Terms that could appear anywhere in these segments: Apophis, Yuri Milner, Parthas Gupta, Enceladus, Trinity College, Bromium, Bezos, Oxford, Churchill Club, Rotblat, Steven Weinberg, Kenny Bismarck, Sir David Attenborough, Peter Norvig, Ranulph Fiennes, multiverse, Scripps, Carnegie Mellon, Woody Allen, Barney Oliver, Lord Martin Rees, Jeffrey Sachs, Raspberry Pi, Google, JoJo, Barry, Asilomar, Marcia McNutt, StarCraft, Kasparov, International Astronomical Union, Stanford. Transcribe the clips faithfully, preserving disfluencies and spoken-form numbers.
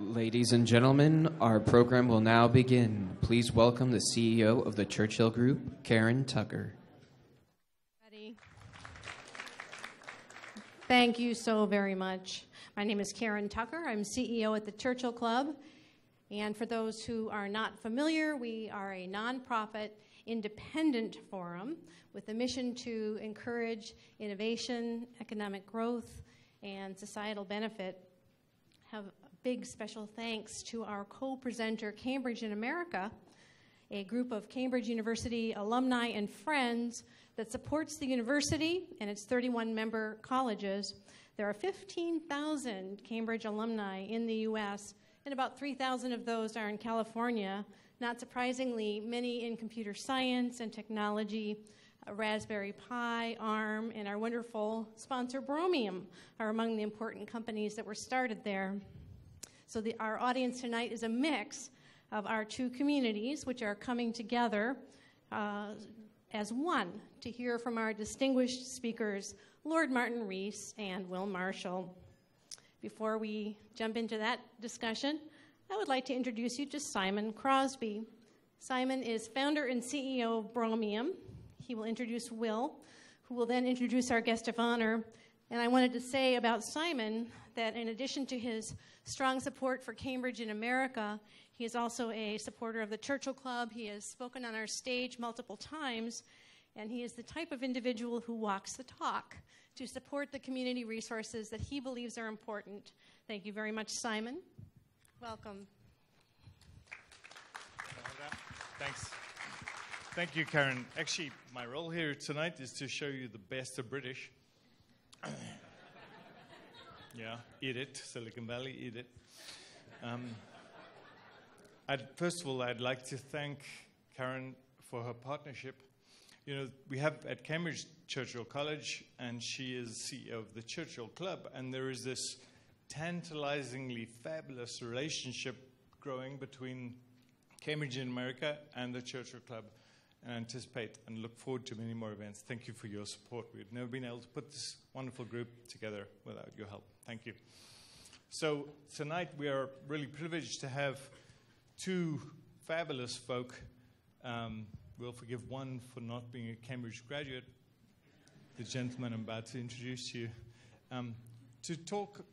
Ladies and gentlemen, our program will now begin. Please welcome the C E O of the Churchill Group, Karen Tucker. Thank you so very much. My name is Karen Tucker. I'm C E O at the Churchill Club. And for those who are not familiar, we are a nonprofit independent forum with a mission to encourage innovation, economic growth, and societal benefit. Have a big special thanks to our co-presenter, Cambridge in America, a group of Cambridge University alumni and friends that supports the university and its thirty-one member colleges. There are fifteen thousand Cambridge alumni in the U S, and about three thousand of those are in California. Not surprisingly, many in computer science and technology. Raspberry Pi, Arm, and our wonderful sponsor Bromium are among the important companies that were started there. So the, our audience tonight is a mix of our two communities, which are coming together uh, as one to hear from our distinguished speakers, Lord Martin Rees and Will Marshall. Before we jump into that discussion, I would like to introduce you to Simon Crosby. Simon is founder and C E O of Bromium. He will introduce Will, who will then introduce our guest of honor. And I wanted to say about Simon that in addition to his strong support for Cambridge in America, he is also a supporter of the Churchill Club. He has spoken on our stage multiple times, and he is the type of individual who walks the talk to support the community resources that he believes are important. Thank you very much, Simon. Welcome. Thanks. Thank you, Karen. Actually, my role here tonight is to show you the best of British. Yeah, eat it, Silicon Valley, eat it. Um, I'd, first of all, I'd like to thank Karen for her partnership. You know, we have at Cambridge Churchill College, and she is C E O of the Churchill Club, and there is this tantalizingly fabulous relationship growing between Cambridge in America and the Churchill Club. And anticipate and look forward to many more events. Thank you for your support. We've never been able to put this wonderful group together without your help. Thank you. So tonight we are really privileged to have two fabulous folk. Um, we'll forgive one for not being a Cambridge graduate, the gentleman I'm about to introduce you, um, to talk,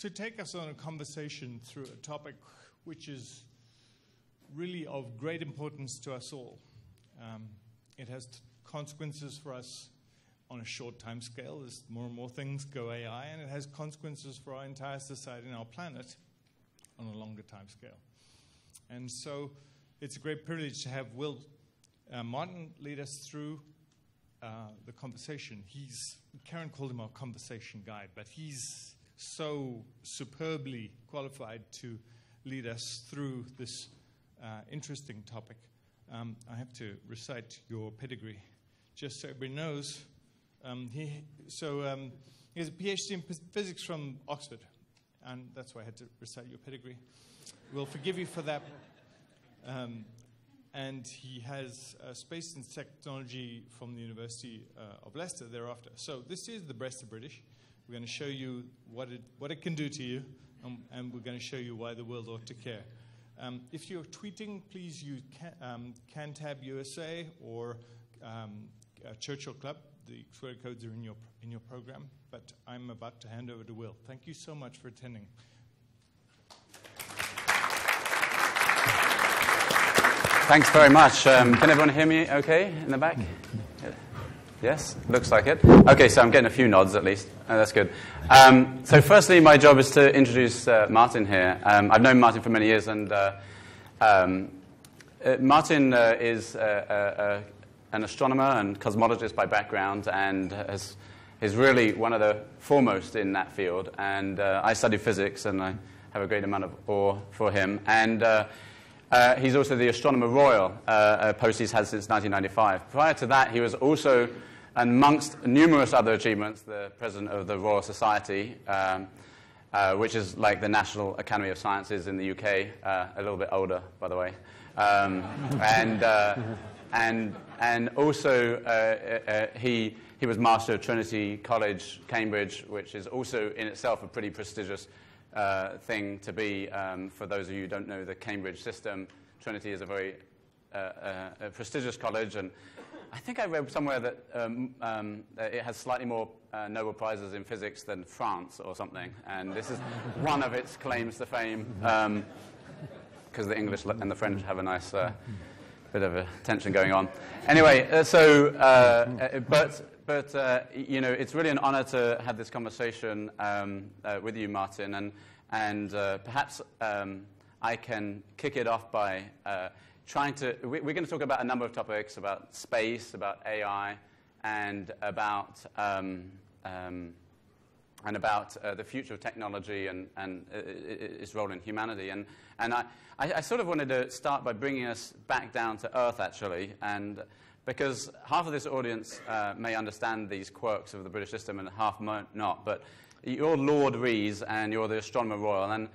to take us on a conversation through a topic which is really of great importance to us all. Um, it has t consequences for us on a short time scale as more and more things go A I, and it has consequences for our entire society and our planet on a longer time scale. And so it's a great privilege to have Will uh, Martin lead us through uh, the conversation. He's, Karen called him our conversation guide, but he's so superbly qualified to lead us through this uh, interesting topic. Um, I have to recite your pedigree, just so everybody knows. Um, he, so um, he has a PhD in physics from Oxford, and that's why I had to recite your pedigree. We'll forgive you for that. Um, and he has uh, space and technology from the University uh, of Leicester thereafter. So this is the best of British. We're going to show you what it, what it can do to you, and, and we're going to show you why the world ought to care. Um, if you're tweeting, please use can, um, CanTab U S A or um, uh, Churchill Club. The Twitter codes are in your, in your program, but I'm about to hand over to Will. Thank you so much for attending. Thanks very much. Um, can everyone hear me okay in the back? Yes, looks like it. Okay, so I'm getting a few nods at least. Oh, that's good. Um, so firstly, my job is to introduce uh, Martin here. Um, I've known Martin for many years, and uh, um, uh, Martin uh, is uh, uh, an astronomer and cosmologist by background, and has, is really one of the foremost in that field. And uh, I study physics, and I have a great amount of awe for him. And uh, Uh, he's also the Astronomer Royal uh, uh, post he's had since nineteen ninety-five. Prior to that, he was also, amongst numerous other achievements, the president of the Royal Society, um, uh, which is like the National Academy of Sciences in the U K, uh, a little bit older, by the way. Um, and, uh, and, and also, uh, uh, he, he was Master of Trinity College, Cambridge, which is also in itself a pretty prestigious uh, thing to be. Um, for those of you who don't know the Cambridge system, Trinity is a very uh, uh, a prestigious college, and I think I read somewhere that um, um, it has slightly more uh, Nobel Prizes in physics than France or something, and this is one of its claims to fame, because um, the English and the French have a nice uh, bit of a tension going on. Anyway, uh, so, uh, but, but uh, you know, it's really an honor to have this conversation um, uh, with you, Martin, and, and uh, perhaps um, I can kick it off by uh, trying to, we're going to talk about a number of topics, about space, about A I, and about um, um, and about uh, the future of technology and, and uh, its role in humanity. And, and I, I sort of wanted to start by bringing us back down to Earth, actually, and because half of this audience uh, may understand these quirks of the British system and half not, but you're Lord Rees and you're the Astronomer Royal, and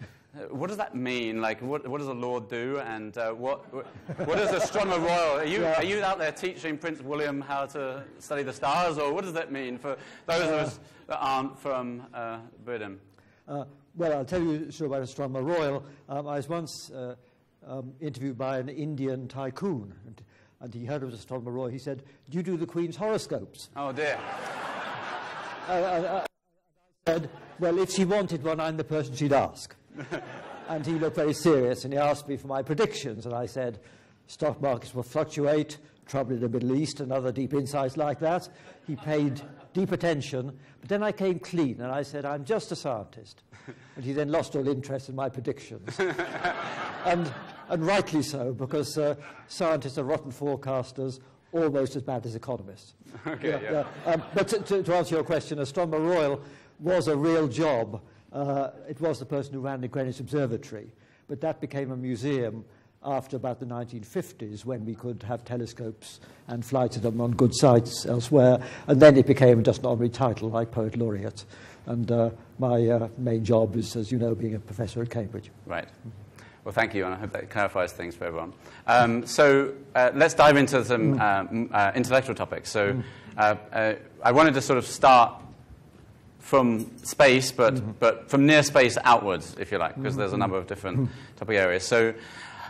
what does that mean? Like, what, what does a lord do, and uh, what, what does Astronomer Royal? Are you, yeah. are you out there teaching Prince William how to study the stars, or what does that mean for those uh, of us that aren't from uh, Britain? Uh, well, I'll tell you sure about Astronomer Royal. Um, I was once uh, um, interviewed by an Indian tycoon, and, and he heard of Astronomer Royal. He said, "Do you do the Queen's horoscopes?" Oh, dear. uh, and, uh, and I said, "Well, if she wanted one, I'm the person she'd ask." And he looked very serious, and he asked me for my predictions, and I said, stock markets will fluctuate, trouble in the Middle East, and other deep insights like that. He paid deep attention, but then I came clean, and I said, I'm just a scientist. And he then lost all interest in my predictions. and, and rightly so, because uh, scientists are rotten forecasters, almost as bad as economists. Okay, yeah, yeah. Yeah. Um, but to, to, to answer your question, Astronomer Royal was a real job. Uh, it was the person who ran the Greenwich Observatory, but that became a museum after about the nineteen fifties, when we could have telescopes and fly to them on good sites elsewhere, and then it became just an honorary title like Poet Laureate, and uh, my uh, main job is, as you know, being a professor at Cambridge. Right. Well, thank you, and I hope that clarifies things for everyone. Um, so uh, let's dive into some mm. uh, uh, intellectual topics. So uh, uh, I wanted to sort of start from space, but, mm-hmm. but from near space outwards, if you like, because mm-hmm. there's a number of different mm-hmm. topic areas. So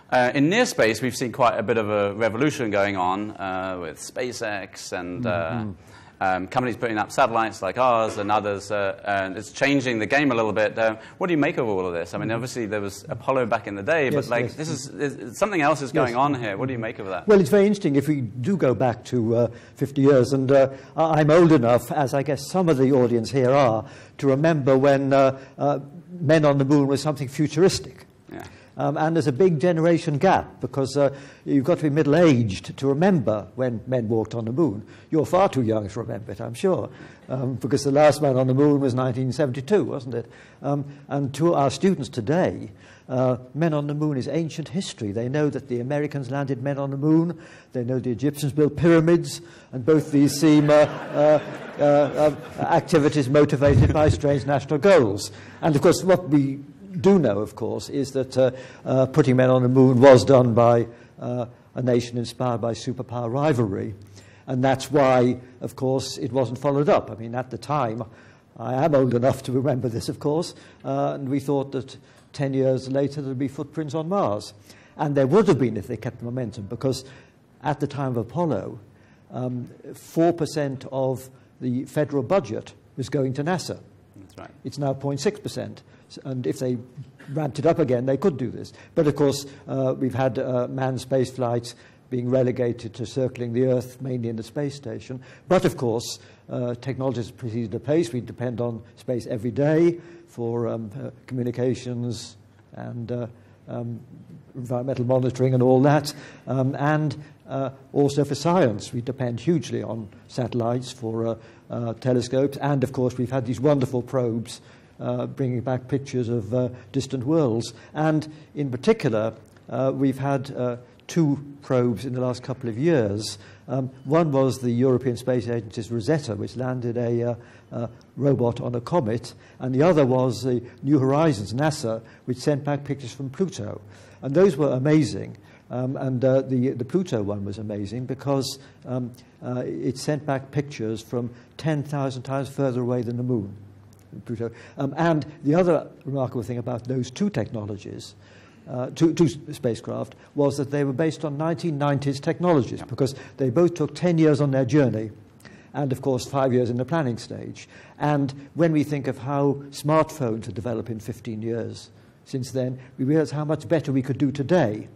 uh, in near space, we've seen quite a bit of a revolution going on uh, with SpaceX and mm-hmm. uh, um, companies putting up satellites like ours and others, uh, and it's changing the game a little bit. Uh, what do you make of all of this? I mean, obviously, there was Apollo back in the day, yes, but like yes. this is, is something else is going yes. on here. What do you make of that? Well, it's very interesting if we do go back to uh, fifty years, and uh, I'm old enough, as I guess some of the audience here are, to remember when uh, uh, men on the moon was something futuristic. Yeah. Um, and there's a big generation gap, because uh, you've got to be middle-aged to remember when men walked on the moon. You're far too young to remember it, I'm sure, um, because the last man on the moon was nineteen seventy-two, wasn't it? Um, and to our students today, uh, men on the moon is ancient history. They know that the Americans landed men on the moon. They know the Egyptians built pyramids, and both these seem uh, uh, uh, uh, activities motivated by strange national goals. And, of course, what we do know, of course, is that uh, uh, putting men on the moon was done by uh, a nation inspired by superpower rivalry, and that's why, of course, it wasn't followed up. I mean, at the time, I am old enough to remember this, of course, uh, and we thought that ten years later there would be footprints on Mars, and there would have been if they kept the momentum, because at the time of Apollo, um, four percent of the federal budget was going to NASA. That's right. It's now zero point six percent. And if they ramped it up again, they could do this. But, of course, uh, we've had uh, manned space flights being relegated to circling the Earth, mainly in the space station. But, of course, uh, technology has proceeded apace. We depend on space every day for um, uh, communications and uh, um, environmental monitoring and all that, um, and uh, also for science. We depend hugely on satellites for uh, uh, telescopes. And, of course, we've had these wonderful probes Uh, bringing back pictures of uh, distant worlds. And in particular, uh, we've had uh, two probes in the last couple of years. Um, one was the European Space Agency's Rosetta, which landed a uh, uh, robot on a comet, and the other was the New Horizons, NASA, which sent back pictures from Pluto. And those were amazing. Um, and uh, the, the Pluto one was amazing because um, uh, it sent back pictures from ten thousand times further away than the moon. Pluto. Um, and the other remarkable thing about those two technologies, uh, two, two spacecraft, was that they were based on nineteen nineties technologies, yeah. because they both took ten years on their journey, and of course five years in the planning stage. And when we think of how smartphones have developed in fifteen years since then, we realize how much better we could do today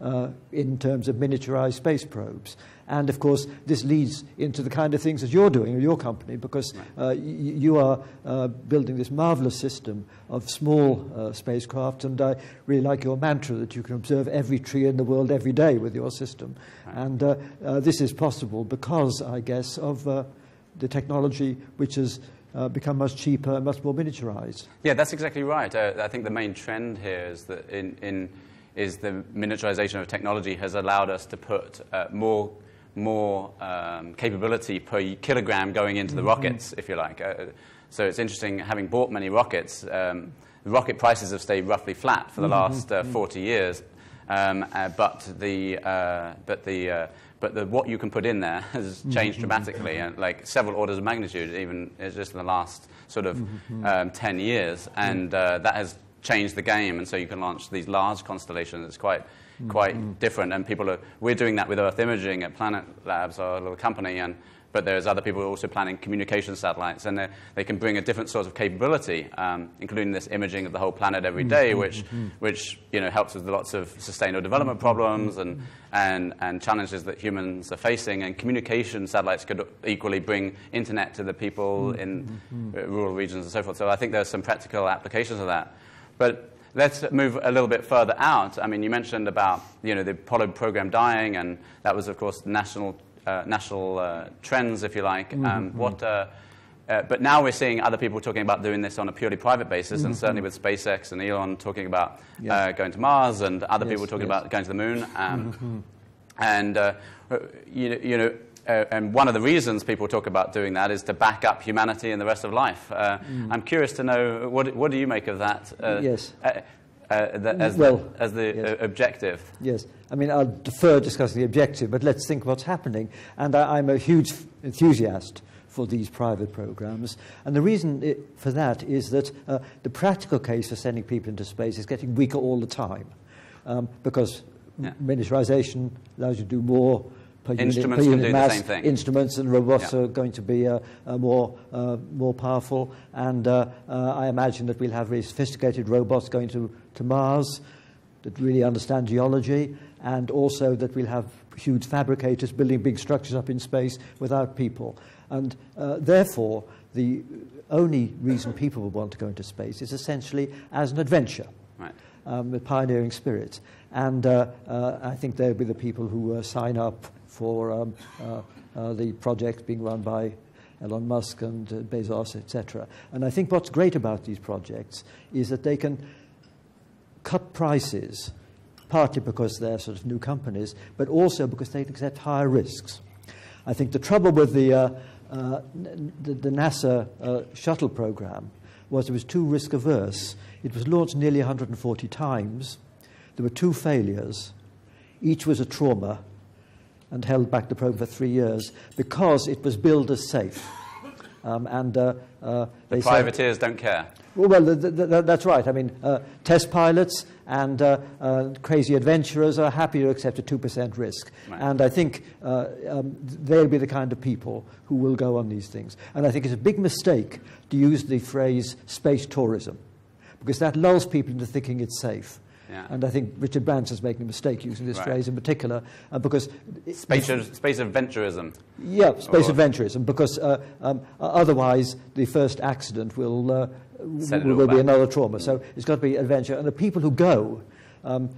uh, in terms of miniaturized space probes. And of course, this leads into the kind of things that you're doing in your company, because uh, you are uh, building this marvelous system of small uh, spacecraft. And I really like your mantra that you can observe every tree in the world every day with your system. And uh, uh, this is possible because, I guess, of uh, the technology which has uh, become much cheaper and much more miniaturized. Yeah, that's exactly right. Uh, I think the main trend here is that in, in, is the miniaturization of technology has allowed us to put uh, more more um, capability per kilogram going into the mm-hmm. rockets, if you like. Uh, so it's interesting, having bought many rockets, um, the rocket prices have stayed roughly flat for the mm-hmm. last uh, forty years, um, uh, but the, uh, but the, uh, but the, what you can put in there has changed mm-hmm. dramatically, and like several orders of magnitude, even just in the last sort of mm-hmm. um, ten years, and uh, that has changed the game, and so you can launch these large constellations. It's quite quite mm-hmm. different, and people are, we're doing that with Earth imaging at Planet Labs, our little company, and, but there's other people also planning communication satellites, and they can bring a different sort of capability, um, including this imaging of the whole planet every day, which, mm-hmm. which you know, helps with lots of sustainable development problems and, and, and challenges that humans are facing, and communication satellites could equally bring internet to the people mm-hmm. in mm-hmm. rural regions and so forth. So I think there's some practical applications of that. But let's move a little bit further out. I mean, you mentioned about you know the Apollo program dying, and that was, of course, national uh, national uh, trends, if you like. Mm-hmm. um, what, uh, uh, but now we're seeing other people talking about doing this on a purely private basis, mm-hmm. and certainly with SpaceX and Elon talking about yes. uh, going to Mars, and other yes, people talking yes. about going to the moon. Um, mm-hmm. And uh, you, you know. Uh, and one of the reasons people talk about doing that is to back up humanity and the rest of life. Uh, mm. I'm curious to know, what, what do you make of that uh, yes. uh, uh, the, as well, the, as the yes. uh, objective? Yes. I mean, I'll defer discussing the objective, but let's think what's happening. And I, I'm a huge enthusiast for these private programs. And the reason it, for that is that uh, the practical case for sending people into space is getting weaker all the time, um, because yeah. miniaturization allows you to do more. Instruments unit, can do mass, the same thing. Instruments and robots yeah. are going to be uh, uh, more, uh, more powerful. And uh, uh, I imagine that we'll have really sophisticated robots going to, to Mars that really understand geology, and also that we'll have huge fabricators building big structures up in space without people. And uh, therefore, the only reason people would want to go into space is essentially as an adventure, right. um, a pioneering spirit. And uh, uh, I think they'll be the people who uh, sign up for um, uh, uh, the projects being run by Elon Musk and uh, Bezos, et cetera. And I think what's great about these projects is that they can cut prices, partly because they're sort of new companies, but also because they can accept higher risks. I think the trouble with the, uh, uh, the, the NASA uh, shuttle program was it was too risk-averse. It was launched nearly one hundred forty times. There were two failures. Each was a trauma, and held back the probe for three years because it was billed as safe. Um, and uh, uh, they the privateers said, don't care. Well, well th th th that's right. I mean, uh, test pilots and uh, uh, crazy adventurers are happy to accept a two percent risk. Right. And I think uh, um, they'll be the kind of people who will go on these things. And I think it's a big mistake to use the phrase space tourism, because that lulls people into thinking it's safe. Yeah. And I think Richard Branson's making a mistake using this right. phrase in particular, uh, because... Space, it, space adventurism. Yeah, space or, adventurism, because uh, um, otherwise the first accident will, uh, will, will be another trauma. So it's got to be adventure. And the people who go, um,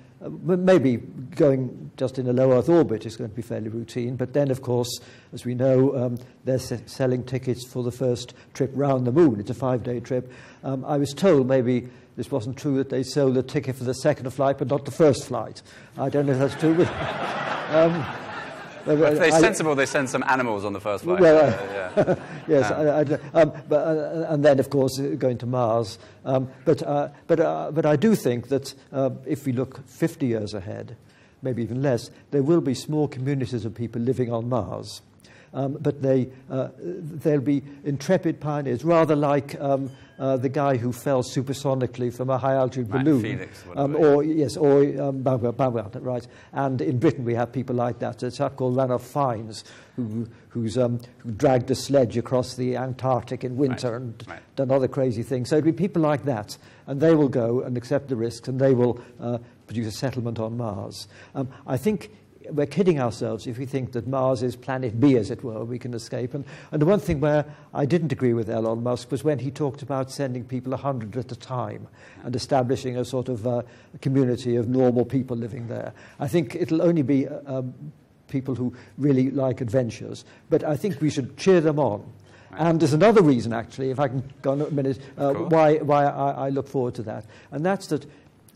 maybe going just in a low-Earth orbit is going to be fairly routine, but then, of course, as we know, um, they're se selling tickets for the first trip round the moon. It's a five-day trip. Um, I was told maybe... This wasn't true that they sold a ticket for the second flight, but not the first flight. I don't know if that's true. But, um, well, if they're I, sensible, they send some animals on the first flight. Well, uh, yeah. yes, um. I, I, um, but, uh, and then, of course, going to Mars. Um, but, uh, but, uh, but I do think that uh, if we look fifty years ahead, maybe even less, there will be small communities of people living on Mars. Um, but they, uh, they'll be intrepid pioneers, rather like... Um, uh, the guy who fell supersonically from a high-altitude balloon. Felix, um, or yes, or um, right. And in Britain, we have people like that. A chap called Ranulph Fiennes, who who's um, who dragged a sledge across the Antarctic in winter, right. and right. done other crazy things. So it'd be people like that, and they will go and accept the risks, and they will uh, produce a settlement on Mars. Um, I think. We're kidding ourselves if we think that Mars is planet B, as it were, we can escape. And, and the one thing where I didn't agree with Elon Musk was when he talked about sending people a hundred at a time and establishing a sort of uh, community of normal people living there. I think it'll only be uh, um, people who really like adventures, but I think we should cheer them on. And there's another reason, actually, if I can go on a minute, uh, cool. why, why I, I look forward to that. And that's that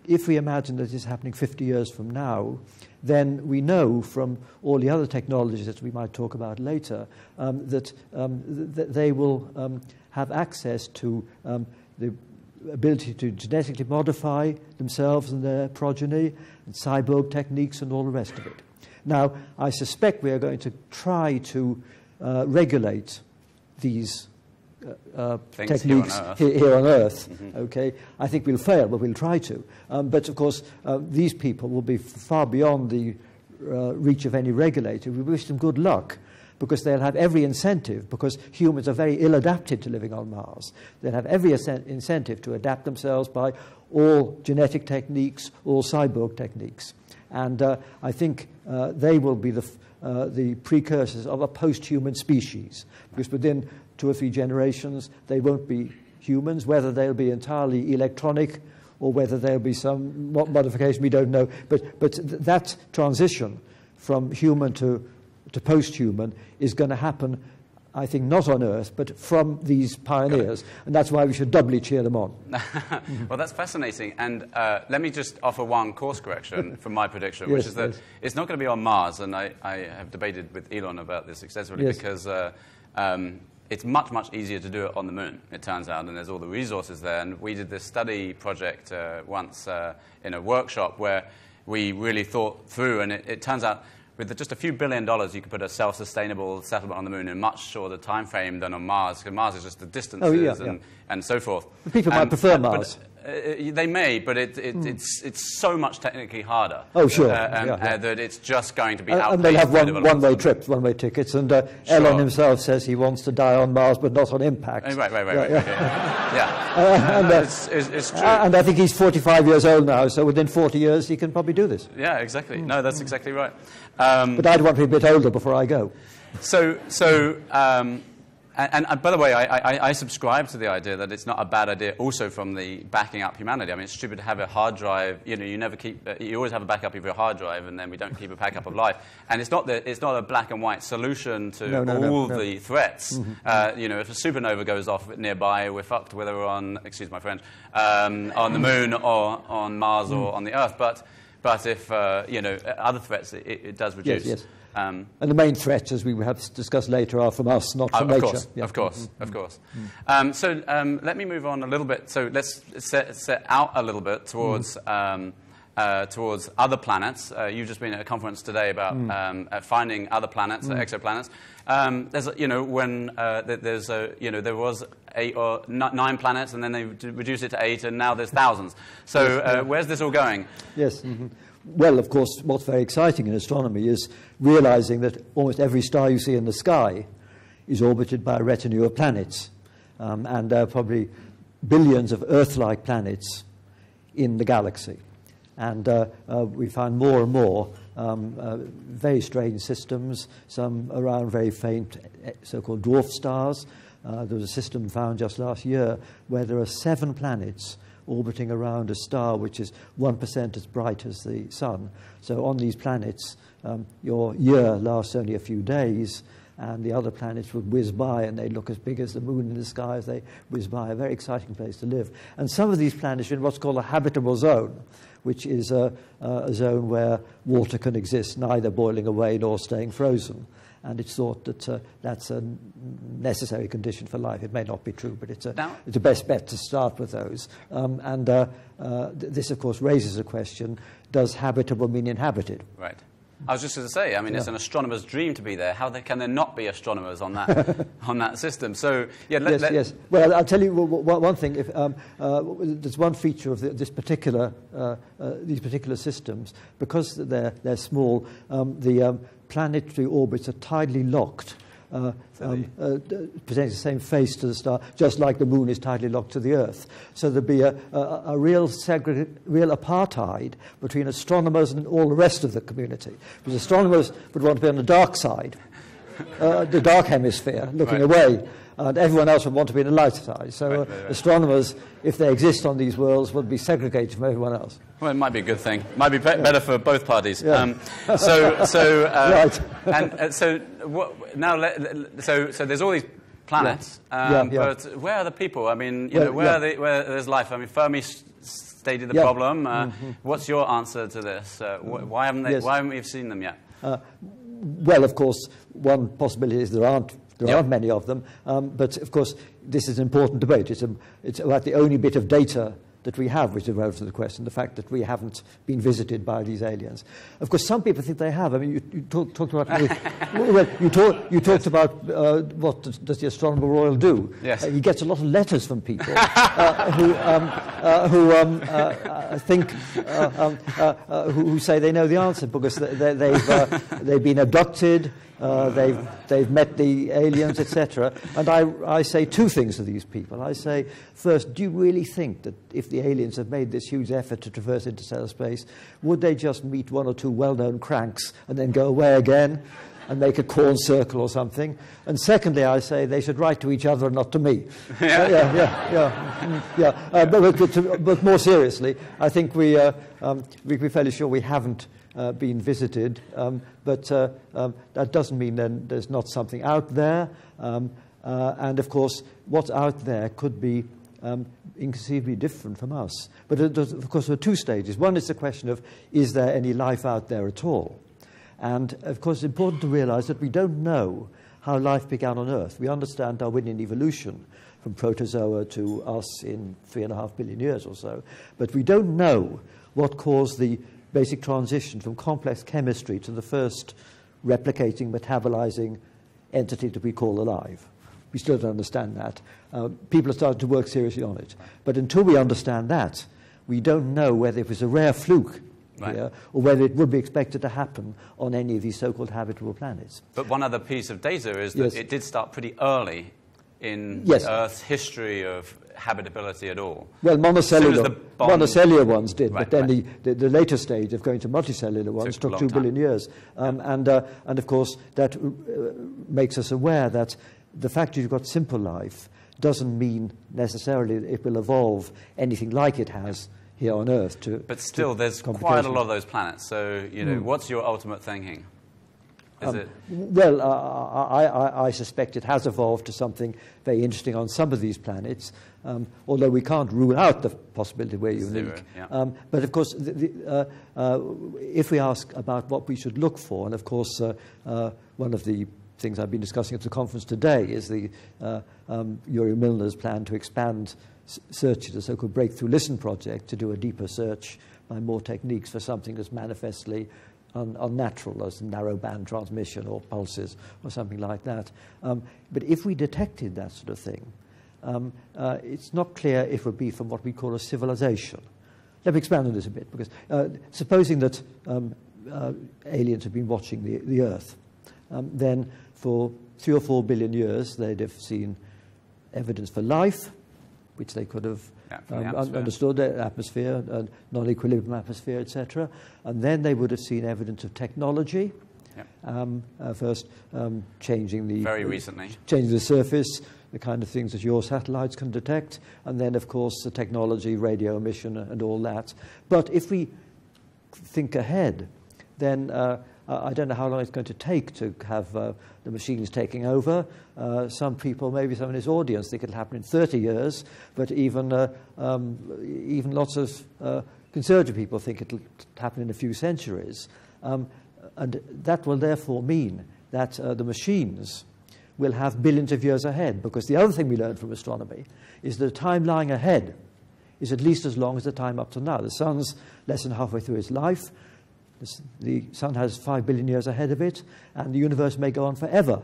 if we imagine that it's happening fifty years from now, then we know from all the other technologies that we might talk about later um, that um, th they will um, have access to um, the ability to genetically modify themselves and their progeny, and cyborg techniques and all the rest of it. Now, I suspect we are going to try to uh, regulate these Uh, techniques here on Earth. Here on Earth mm-hmm. Okay, I think we'll fail, but we'll try to. Um, but of course, uh, these people will be far beyond the uh, reach of any regulator. We wish them good luck, because they'll have every incentive, because humans are very ill-adapted to living on Mars. They'll have every incentive to adapt themselves by all genetic techniques, all cyborg techniques. And uh, I think uh, they will be the, f uh, the precursors of a post-human species, because within two or three generations, they won't be humans. Whether they'll be entirely electronic or whether there'll be some modification, we don't know. But, but th that transition from human to, to post-human is going to happen, I think, not on Earth, but from these pioneers. And that's why we should doubly cheer them on. Well, that's fascinating. And uh, let me just offer one course correction from my prediction, yes, which is that yes. it's not going to be on Mars. And I, I have debated with Elon about this extensively yes. because... Uh, um, It's much, much easier to do it on the moon, it turns out, and there's all the resources there. And we did this study project uh, once uh, in a workshop where we really thought through, and it, it turns out with just a few billion dollars, you could put a self-sustainable settlement on the moon in a much shorter time frame than on Mars, because Mars is just the distances oh, yeah, yeah. And, and so forth. People and, might prefer Mars. But, uh, they may, but it, it, mm. it's, it's so much technically harder. Oh, sure. Uh, um, yeah, yeah. Uh, that it's just going to be outdated. And they have one, one-way trips, one-way tickets, and uh, sure. Elon himself says he wants to die on Mars, but not on impact. Uh, right, right, right. Yeah. Right, yeah. yeah. yeah. Uh, and, uh, it's, it's, it's true. Uh, and I think he's forty-five years old now, so within forty years he can probably do this. Yeah, exactly. Mm. No, that's mm. exactly right. Um, but I'd want to be a bit older before I go. So, so um, and, and by the way, I, I, I subscribe to the idea that it's not a bad idea also from the backing up humanity. I mean, it's stupid to have a hard drive. You know, you never keep, you always have a backup of your hard drive, and then we don't keep a backup of life. And it's not, the, it's not a black and white solution to no, no, all no, no. the threats. Mm-hmm. uh, you know, if a supernova goes off nearby, we're fucked, whether we're on, excuse my French, um, on the moon or on Mars mm. or on the Earth. But... But if, uh, you know, other threats, it, it does reduce. Yes, yes. Um, and the main threats, as we will have discussed later, are from us, not from nature. Of course, yeah. of course, mm-hmm. of course. Mm-hmm. um, so um, let me move on a little bit. So let's set, set out a little bit towards, mm. um, uh, towards other planets. Uh, you've just been at a conference today about mm. um, uh, finding other planets, mm. uh, exoplanets. Um, there's, you know, when uh, there's a, you know, there was... eight or nine planets, and then they reduce it to eight, and now there's thousands. So uh, where's this all going? Yes. Mm-hmm. Well, of course, what's very exciting in astronomy is realizing that almost every star you see in the sky is orbited by a retinue of planets, um, and there are probably billions of Earth-like planets in the galaxy. And uh, uh, we find more and more Um, uh, very strange systems, some around very faint so-called dwarf stars. Uh, there was a system found just last year where there are seven planets orbiting around a star which is one percent as bright as the sun. So on these planets, um, your year lasts only a few days, and the other planets would whiz by, and they look as big as the moon in the sky as they whiz by. A very exciting place to live. And some of these planets are in what's called a habitable zone, which is a, a zone where water can exist, neither boiling away nor staying frozen. And it's thought that uh, that's a necessary condition for life. It may not be true, but it's a, now, it's the best bet to start with those. Um, and uh, uh, th this, of course, raises a question, does habitable mean inhabited? Right. I was just going to say, I mean, yeah. It's an astronomer's dream to be there. How they, can there not be astronomers on that on that system? So, yeah, let, yes, let yes. Well, I'll tell you one thing. If, um, uh, there's one feature of this particular uh, uh, these particular systems, because they're they're small. Um, the um, planetary orbits are tidally locked. Uh, um, uh, presenting the same face to the star, just like the moon is tidally locked to the Earth. So there'd be a, a, a real, segre real apartheid between astronomers and all the rest of the community. Because astronomers would want to be on the dark side, uh, the dark hemisphere, looking right. away. And everyone else would want to be in the light side. So right, right, right. astronomers, if they exist on these worlds, would be segregated from everyone else. Well, it might be a good thing. Might be, be yeah. better for both parties. Yeah. Um, so, so, uh, right. and uh, so what, now, let, so, so there's all these planets. Yeah. Um, yeah, yeah. But where are the people? I mean, you well, know, where, yeah. are the, where there's life? I mean, Fermi stated the yeah. problem. Uh, mm-hmm. What's your answer to this? Uh, wh why haven't they? Yes. Why haven't we seen them yet? Uh, well, of course, one possibility is there aren't. There yep. aren't many of them, um, but of course this is an important debate. It's, a, it's about the only bit of data that we have which is relevant to the question, the fact that we haven't been visited by these aliens. Of course, some people think they have. I mean, you, you talked talk about well, you, talk, you talked yes. about uh, what does the Astronomer Royal do? Yes. Uh, he gets a lot of letters from people uh, who, um, uh, who um, uh, uh, think, uh, um, uh, uh, who, who say they know the answer because they, they, they've, uh, they've been abducted, uh, they've, they've met the aliens, et cetera. And I, I say two things to these people. I say, first, do you really think that if the aliens have made this huge effort to traverse interstellar space, would they just meet one or two well-known cranks and then go away again and make a corn circle or something? And secondly, I say they should write to each other and not to me. yeah. Uh, yeah, yeah, yeah, yeah. Uh, but, but, to, but more seriously, I think we, uh, um, we'd be fairly sure we haven't uh, been visited, um, but uh, um, that doesn't mean then there's not something out there. Um, uh, and of course, what's out there could be Um, inconceivably different from us. But it does, of course, there are two stages. One is the question of, is there any life out there at all? And of course, it's important to realize that we don't know how life began on Earth. We understand Darwinian evolution from protozoa to us in three and a half billion years or so. But we don't know what caused the basic transition from complex chemistry to the first replicating, metabolizing entity that we call alive. We still don't understand that. Uh, people are starting to work seriously on it. But until we understand that, we don't know whether it was a rare fluke right. here, or whether it would be expected to happen on any of these so-called habitable planets. But one other piece of data is that yes. it did start pretty early in yes. Earth's history of habitability at all. Well, monocellular, monocellular ones did, right, but then right. the, the, the later stage of going to multicellular ones took, took two time. billion years. Um, yeah. and, uh, and of course, that uh, makes us aware that the fact that you've got simple life doesn't mean necessarily that it will evolve anything like it has here on Earth. To, but still, to there's quite a lot of those planets. So, you know, mm. what's your ultimate thinking? Is um, it well, uh, I, I, I suspect it has evolved to something very interesting on some of these planets, um, although we can't rule out the possibility we're unique. Zero, yeah. um, but, of course, the, the, uh, uh, if we ask about what we should look for, and, of course, uh, uh, one of the things I've been discussing at the conference today is the uh, um, Yuri Milner's plan to expand search, the so-called Breakthrough Listen project, to do a deeper search by more techniques for something that's manifestly un unnatural, as narrowband transmission or pulses or something like that. Um, but if we detected that sort of thing, um, uh, it's not clear if it would be from what we call a civilization. Let me expand on this a bit, because uh, supposing that um, uh, aliens have been watching the, the Earth, um, then for three or four billion years, they'd have seen evidence for life, which they could have yeah, um, un understood, their atmosphere, and non-equilibrium atmosphere, et cetera. And then they would have seen evidence of technology, yeah. um, uh, first um, changing the very recently changing the surface, the kind of things that your satellites can detect, and then, of course, the technology, radio emission, and all that. But if we think ahead, then uh, Uh, I don't know how long it's going to take to have uh, the machines taking over. Uh, some people, maybe some in this audience, think it'll happen in thirty years, but even, uh, um, even lots of uh, conservative people think it'll happen in a few centuries. Um, and that will therefore mean that uh, the machines will have billions of years ahead, because the other thing we learned from astronomy is that the time lying ahead is at least as long as the time up to now. The sun's less than halfway through its life. The sun has five billion years ahead of it, and the universe may go on forever.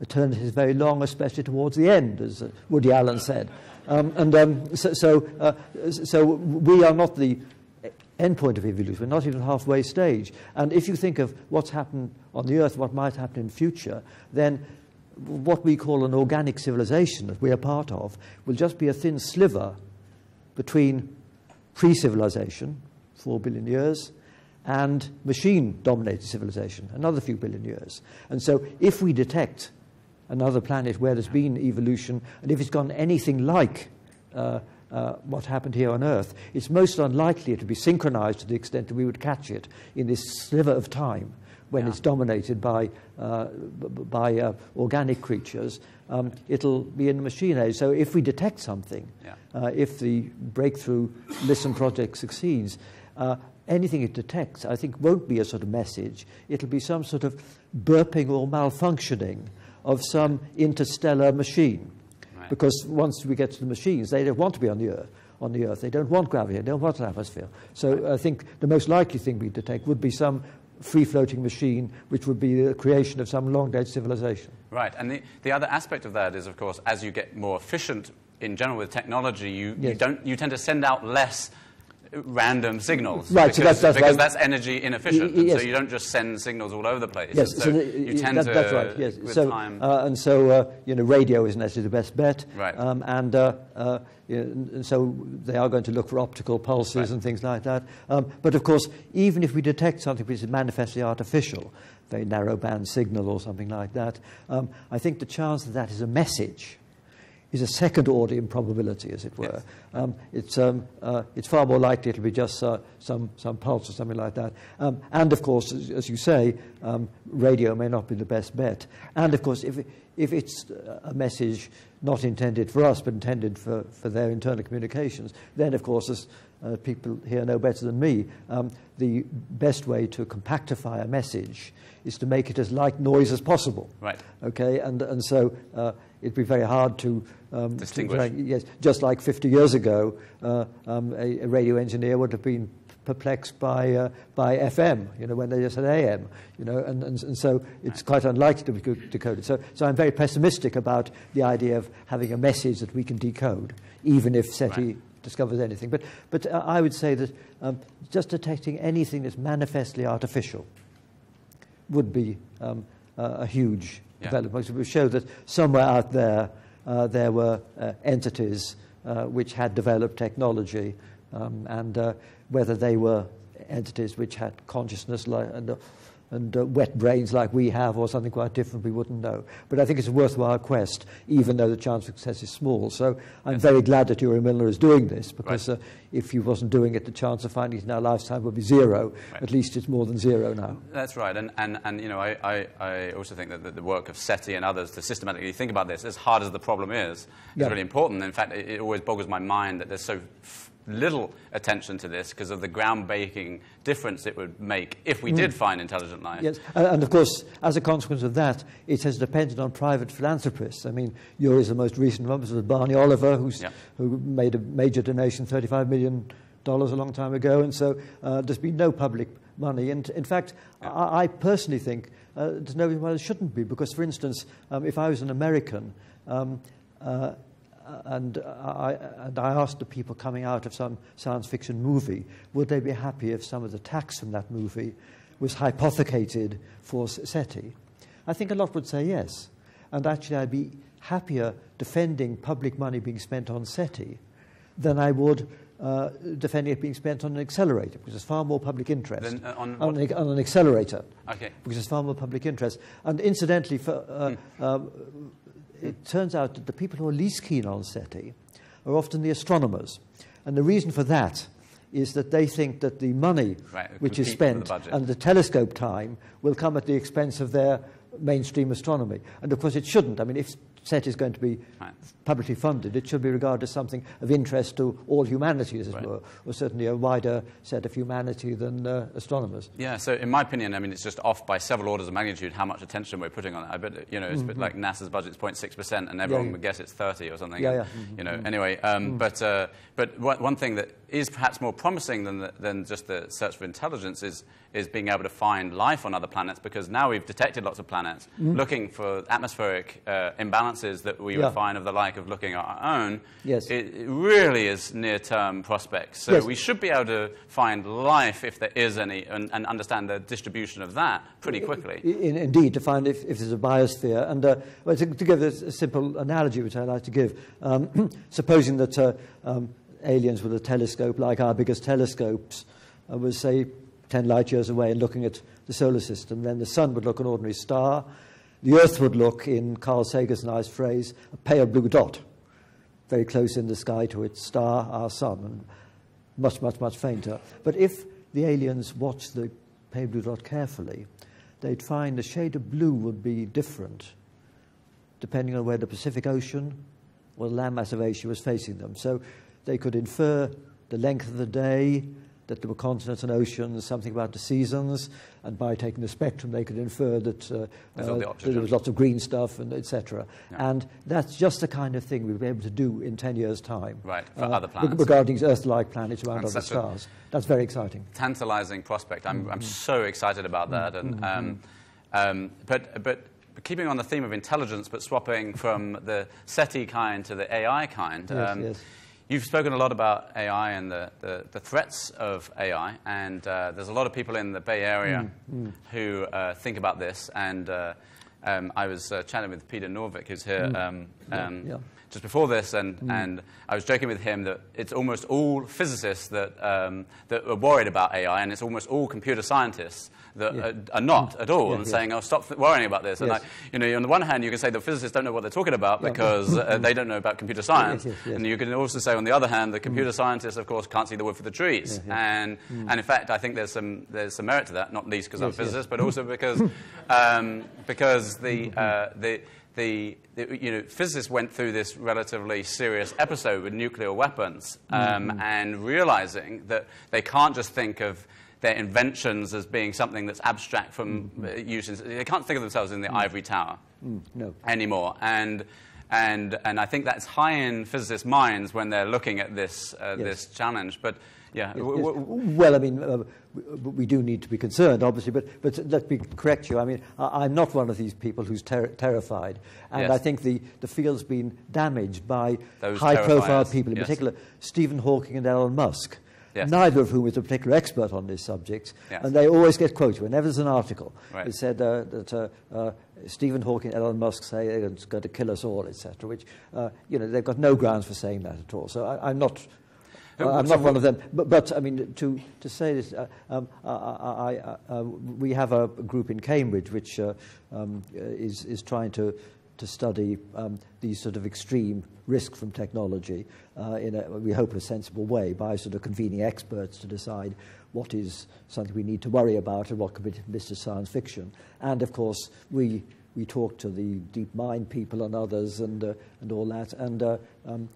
Eternity is very long, especially towards the end, as Woody Allen said. Um, and um, so, so, uh, so we are not the end point of evolution. We're not even halfway stage. And if you think of what's happened on the Earth, what might happen in future, then what we call an organic civilization that we are part of will just be a thin sliver between pre-civilization, four billion years, and machine-dominated civilization, another few billion years. And so if we detect another planet where there's been evolution, and if it's gone anything like uh, uh, what happened here on Earth, it's most unlikely to be synchronized to the extent that we would catch it in this sliver of time when yeah. it's dominated by, uh, by uh, organic creatures. Um, it'll be in the machine age. So if we detect something, yeah. uh, if the Breakthrough Listen project succeeds, uh, anything it detects, I think, won't be a sort of message. It'll be some sort of burping or malfunctioning of some interstellar machine. Right. Because once we get to the machines, they don't want to be on the Earth. On the Earth. They don't want gravity. They don't want an atmosphere. So right. I think the most likely thing we detect would be some free-floating machine, which would be the creation of some long-dead civilization. Right. And the, the other aspect of that is, of course, as you get more efficient in general with technology, you, yes. you, don't, you tend to send out less random signals, right? Because, so that's, that's, because right. that's energy inefficient, y yes. so you don't just send signals all over the place. Yes, so, so the, you tend that, to. That's right. Yes, with so time. Uh, and so uh, you know, radio is necessarily the best bet. Right. Um, and uh, uh, you know, and so they are going to look for optical pulses right. and things like that. Um, but of course, even if we detect something which is manifestly artificial, very narrow band signal or something like that, um, I think the chance that that is a message is a second-order improbability, as it were. Yes. Um, it's, um, uh, it's far more likely it'll be just uh, some, some pulse or something like that. Um, and, of course, as, as you say, um, radio may not be the best bet. And, of course, if, if it's a message not intended for us but intended for, for their internal communications, then, of course, as uh, people here know better than me, um, the best way to compactify a message is to make it as light noise as possible. Right. Okay? And, and so uh, it'd be very hard to Um, distinguish. To, yes, just like fifty years ago, uh, um, a, a radio engineer would have been perplexed by uh, by F M, you know, when they just had A M, you know, and and, and so it's right. quite unlikely to be decoded. So, so I'm very pessimistic about the idea of having a message that we can decode, even if SETI right. discovers anything. But but uh, I would say that um, just detecting anything that's manifestly artificial would be um, uh, a huge yeah. development. It would show that somewhere out there. Uh, there were uh, entities uh, which had developed technology, um, and uh, whether they were entities which had consciousness like, and, uh, and uh, wet brains like we have or something quite different, we wouldn't know. But I think it's a worthwhile quest, even though the chance of success is small. So I'm yes. very glad that Yuri Milner is doing this, because right. uh, if he wasn't doing it, the chance of finding it in our lifetime would be zero. Right. At least it's more than zero now. That's right. And, and, and you know, I, I, I also think that the work of SETI and others to systematically think about this, as hard as the problem is, is yeah. really important. In fact, it, it always boggles my mind that there's so f little attention to this because of the groundbreaking difference it would make if we mm. did find intelligent life. Yes. And, and, of course, as a consequence of that, it has depended on private philanthropists. I mean, Yuri is the most recent one. This was Barney Oliver, who's, yeah. who made a major donation, thirty-five million dollars a long time ago, and so uh, there's been no public money. And, in fact, yeah. I, I personally think uh, there's no reason why there shouldn't be, because, for instance, um, if I was an American, um, uh, And I, and I asked the people coming out of some science fiction movie, would they be happy if some of the tax from that movie was hypothecated for SETI? I think a lot would say yes. And actually, I'd be happier defending public money being spent on SETI than I would uh, defending it being spent on an accelerator, because there's far more public interest. Then, uh, on, on, an, on an accelerator, okay. because there's far more public interest. And incidentally, for... Uh, hmm. um, it turns out that the people who are least keen on SETI are often the astronomers. And the reason for that is that they think that the money right, which is spent and the telescope time will come at the expense of their mainstream astronomy. And, of course, it shouldn't. I mean, if SETI is going to be right. publicly funded, it should be regarded as something of interest to all humanity, as it right. were, or certainly a wider set of humanity than uh, astronomers. Yeah, so in my opinion, I mean, it's just off by several orders of magnitude how much attention we're putting on it. I bet, you know, it's mm-hmm. a bit like NASA's budget's zero point six percent and everyone yeah, yeah. would guess it's thirty or something. Yeah, yeah. Mm-hmm. You know, mm-hmm. anyway, um, mm-hmm. but, uh, but one thing that is perhaps more promising than, the, than just the search for intelligence is, is being able to find life on other planets, because now we've detected lots of planets mm-hmm. looking for atmospheric uh, imbalances that we yeah. would find of the like of looking at our own. Yes. It, it really is near-term prospects. So yes. we should be able to find life if there is any and, and understand the distribution of that pretty quickly. In, in, indeed, to find if, if there's a biosphere. And uh, well, to, to give this a simple analogy, which I like to give, um, supposing that uh, um, aliens with a telescope like our biggest telescopes uh, was, say, ten light years away and looking at the solar system, then the sun would look an ordinary star, the Earth would look, in Carl Sagan's nice phrase, a pale blue dot, very close in the sky to its star, our sun, and much, much, much fainter. But if the aliens watched the pale blue dot carefully, they'd find the shade of blue would be different depending on where the Pacific Ocean or the landmass of Asia was facing them. So they could infer the length of the day, that there were continents and oceans, something about the seasons, and by taking the spectrum, they could infer that, uh, uh, the that there was lots of green stuff, and et cetera. Yeah. And that's just the kind of thing we'll be able to do in ten years' time. Right, for uh, other planets. Regarding Earth-like planets around other stars. That's very exciting. Tantalizing prospect. I'm, mm-hmm. I'm so excited about that. And, mm-hmm. um, um, but, but keeping on the theme of intelligence, but swapping from the SETI kind to the A I kind. Yes, um, yes. You've spoken a lot about A I and the, the, the threats of A I, and uh, there's a lot of people in the Bay Area mm, mm. who uh, think about this, and uh, um, I was uh, chatting with Peter Norvig, who's here mm. um, yeah, um, yeah. just before this, and, mm. and I was joking with him that it's almost all physicists that, um, that are worried about A I, and it's almost all computer scientists that yeah. are, are not mm. at all, yeah, and yeah. saying, oh, stop worrying about this. Yes. And I, you know, on the one hand, you can say the physicists don't know what they're talking about yeah. because uh, they don't know about computer science. Yes, yes, yes. And you can also say, on the other hand, the computer mm. scientists, of course, can't see the wood for the trees. Yeah, yeah. And, mm. and in fact, I think there's some, there's some merit to that, not least because yes, I'm a physicist, yes. but also because, um, because the, uh, the, the, the you know, physicists went through this relatively serious episode with nuclear weapons um, mm. and realizing that they can't just think of their inventions as being something that's abstract from mm-hmm. use. They can't think of themselves in the mm. ivory tower mm. no. anymore. And, and, and I think that's high in physicists' minds when they're looking at this, uh, yes. this challenge. But, yeah. Yes, yes. Well, I mean, uh, we, we do need to be concerned, obviously, but, but let me correct you. I mean, I, I'm not one of these people who's ter terrified. And yes. I think the, the field's been damaged by high-profile people, in yes. particular Stephen Hawking and Elon Musk. Yes. Neither of whom is a particular expert on this subject, yes. and they always get quoted. Whenever there's an article, right. it said uh, that uh, uh, Stephen Hawking and Elon Musk say it's going to kill us all, et cetera, which, uh, you know, they've got no grounds for saying that at all. So I, I'm not, uh, I'm not one of them. But, but I mean, to, to say this, uh, um, I, I, I, uh, we have a group in Cambridge which uh, um, is, is trying to, to study um, these sort of extreme risk from technology uh, in a, we hope, a sensible way by sort of convening experts to decide what is something we need to worry about and what could be missed as science fiction. And of course, we we talk to the DeepMind people and others and uh, and all that. And uh, um,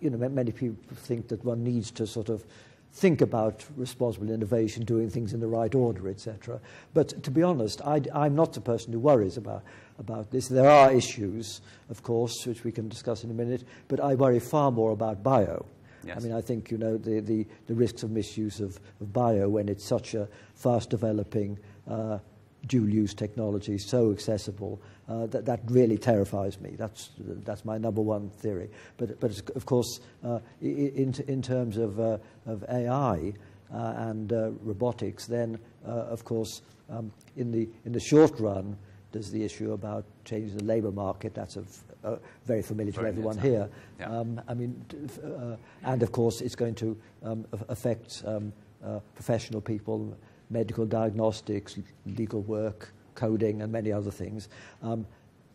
you know, many people think that one needs to sort of think about responsible innovation, doing things in the right order, et cetera. But to be honest, I, I'm not the person who worries about, about this. There are issues, of course, which we can discuss in a minute, but I worry far more about bio. Yes. I mean, I think, you know, the, the, the risks of misuse of, of bio when it's such a fast-developing, uh, dual-use technology, so accessible, uh, that, that really terrifies me. That's, that's my number one theory. But, but of course, uh, in, in terms of, uh, of A I uh, and uh, robotics, then, uh, of course, um, in, the, in the short run, there's the issue about changing the labour market. That's a f uh, very familiar to everyone here. Yeah. Um, I mean, uh, and, of course, it's going to um, affect um, uh, professional people, medical diagnostics, legal work, coding, and many other things. Um,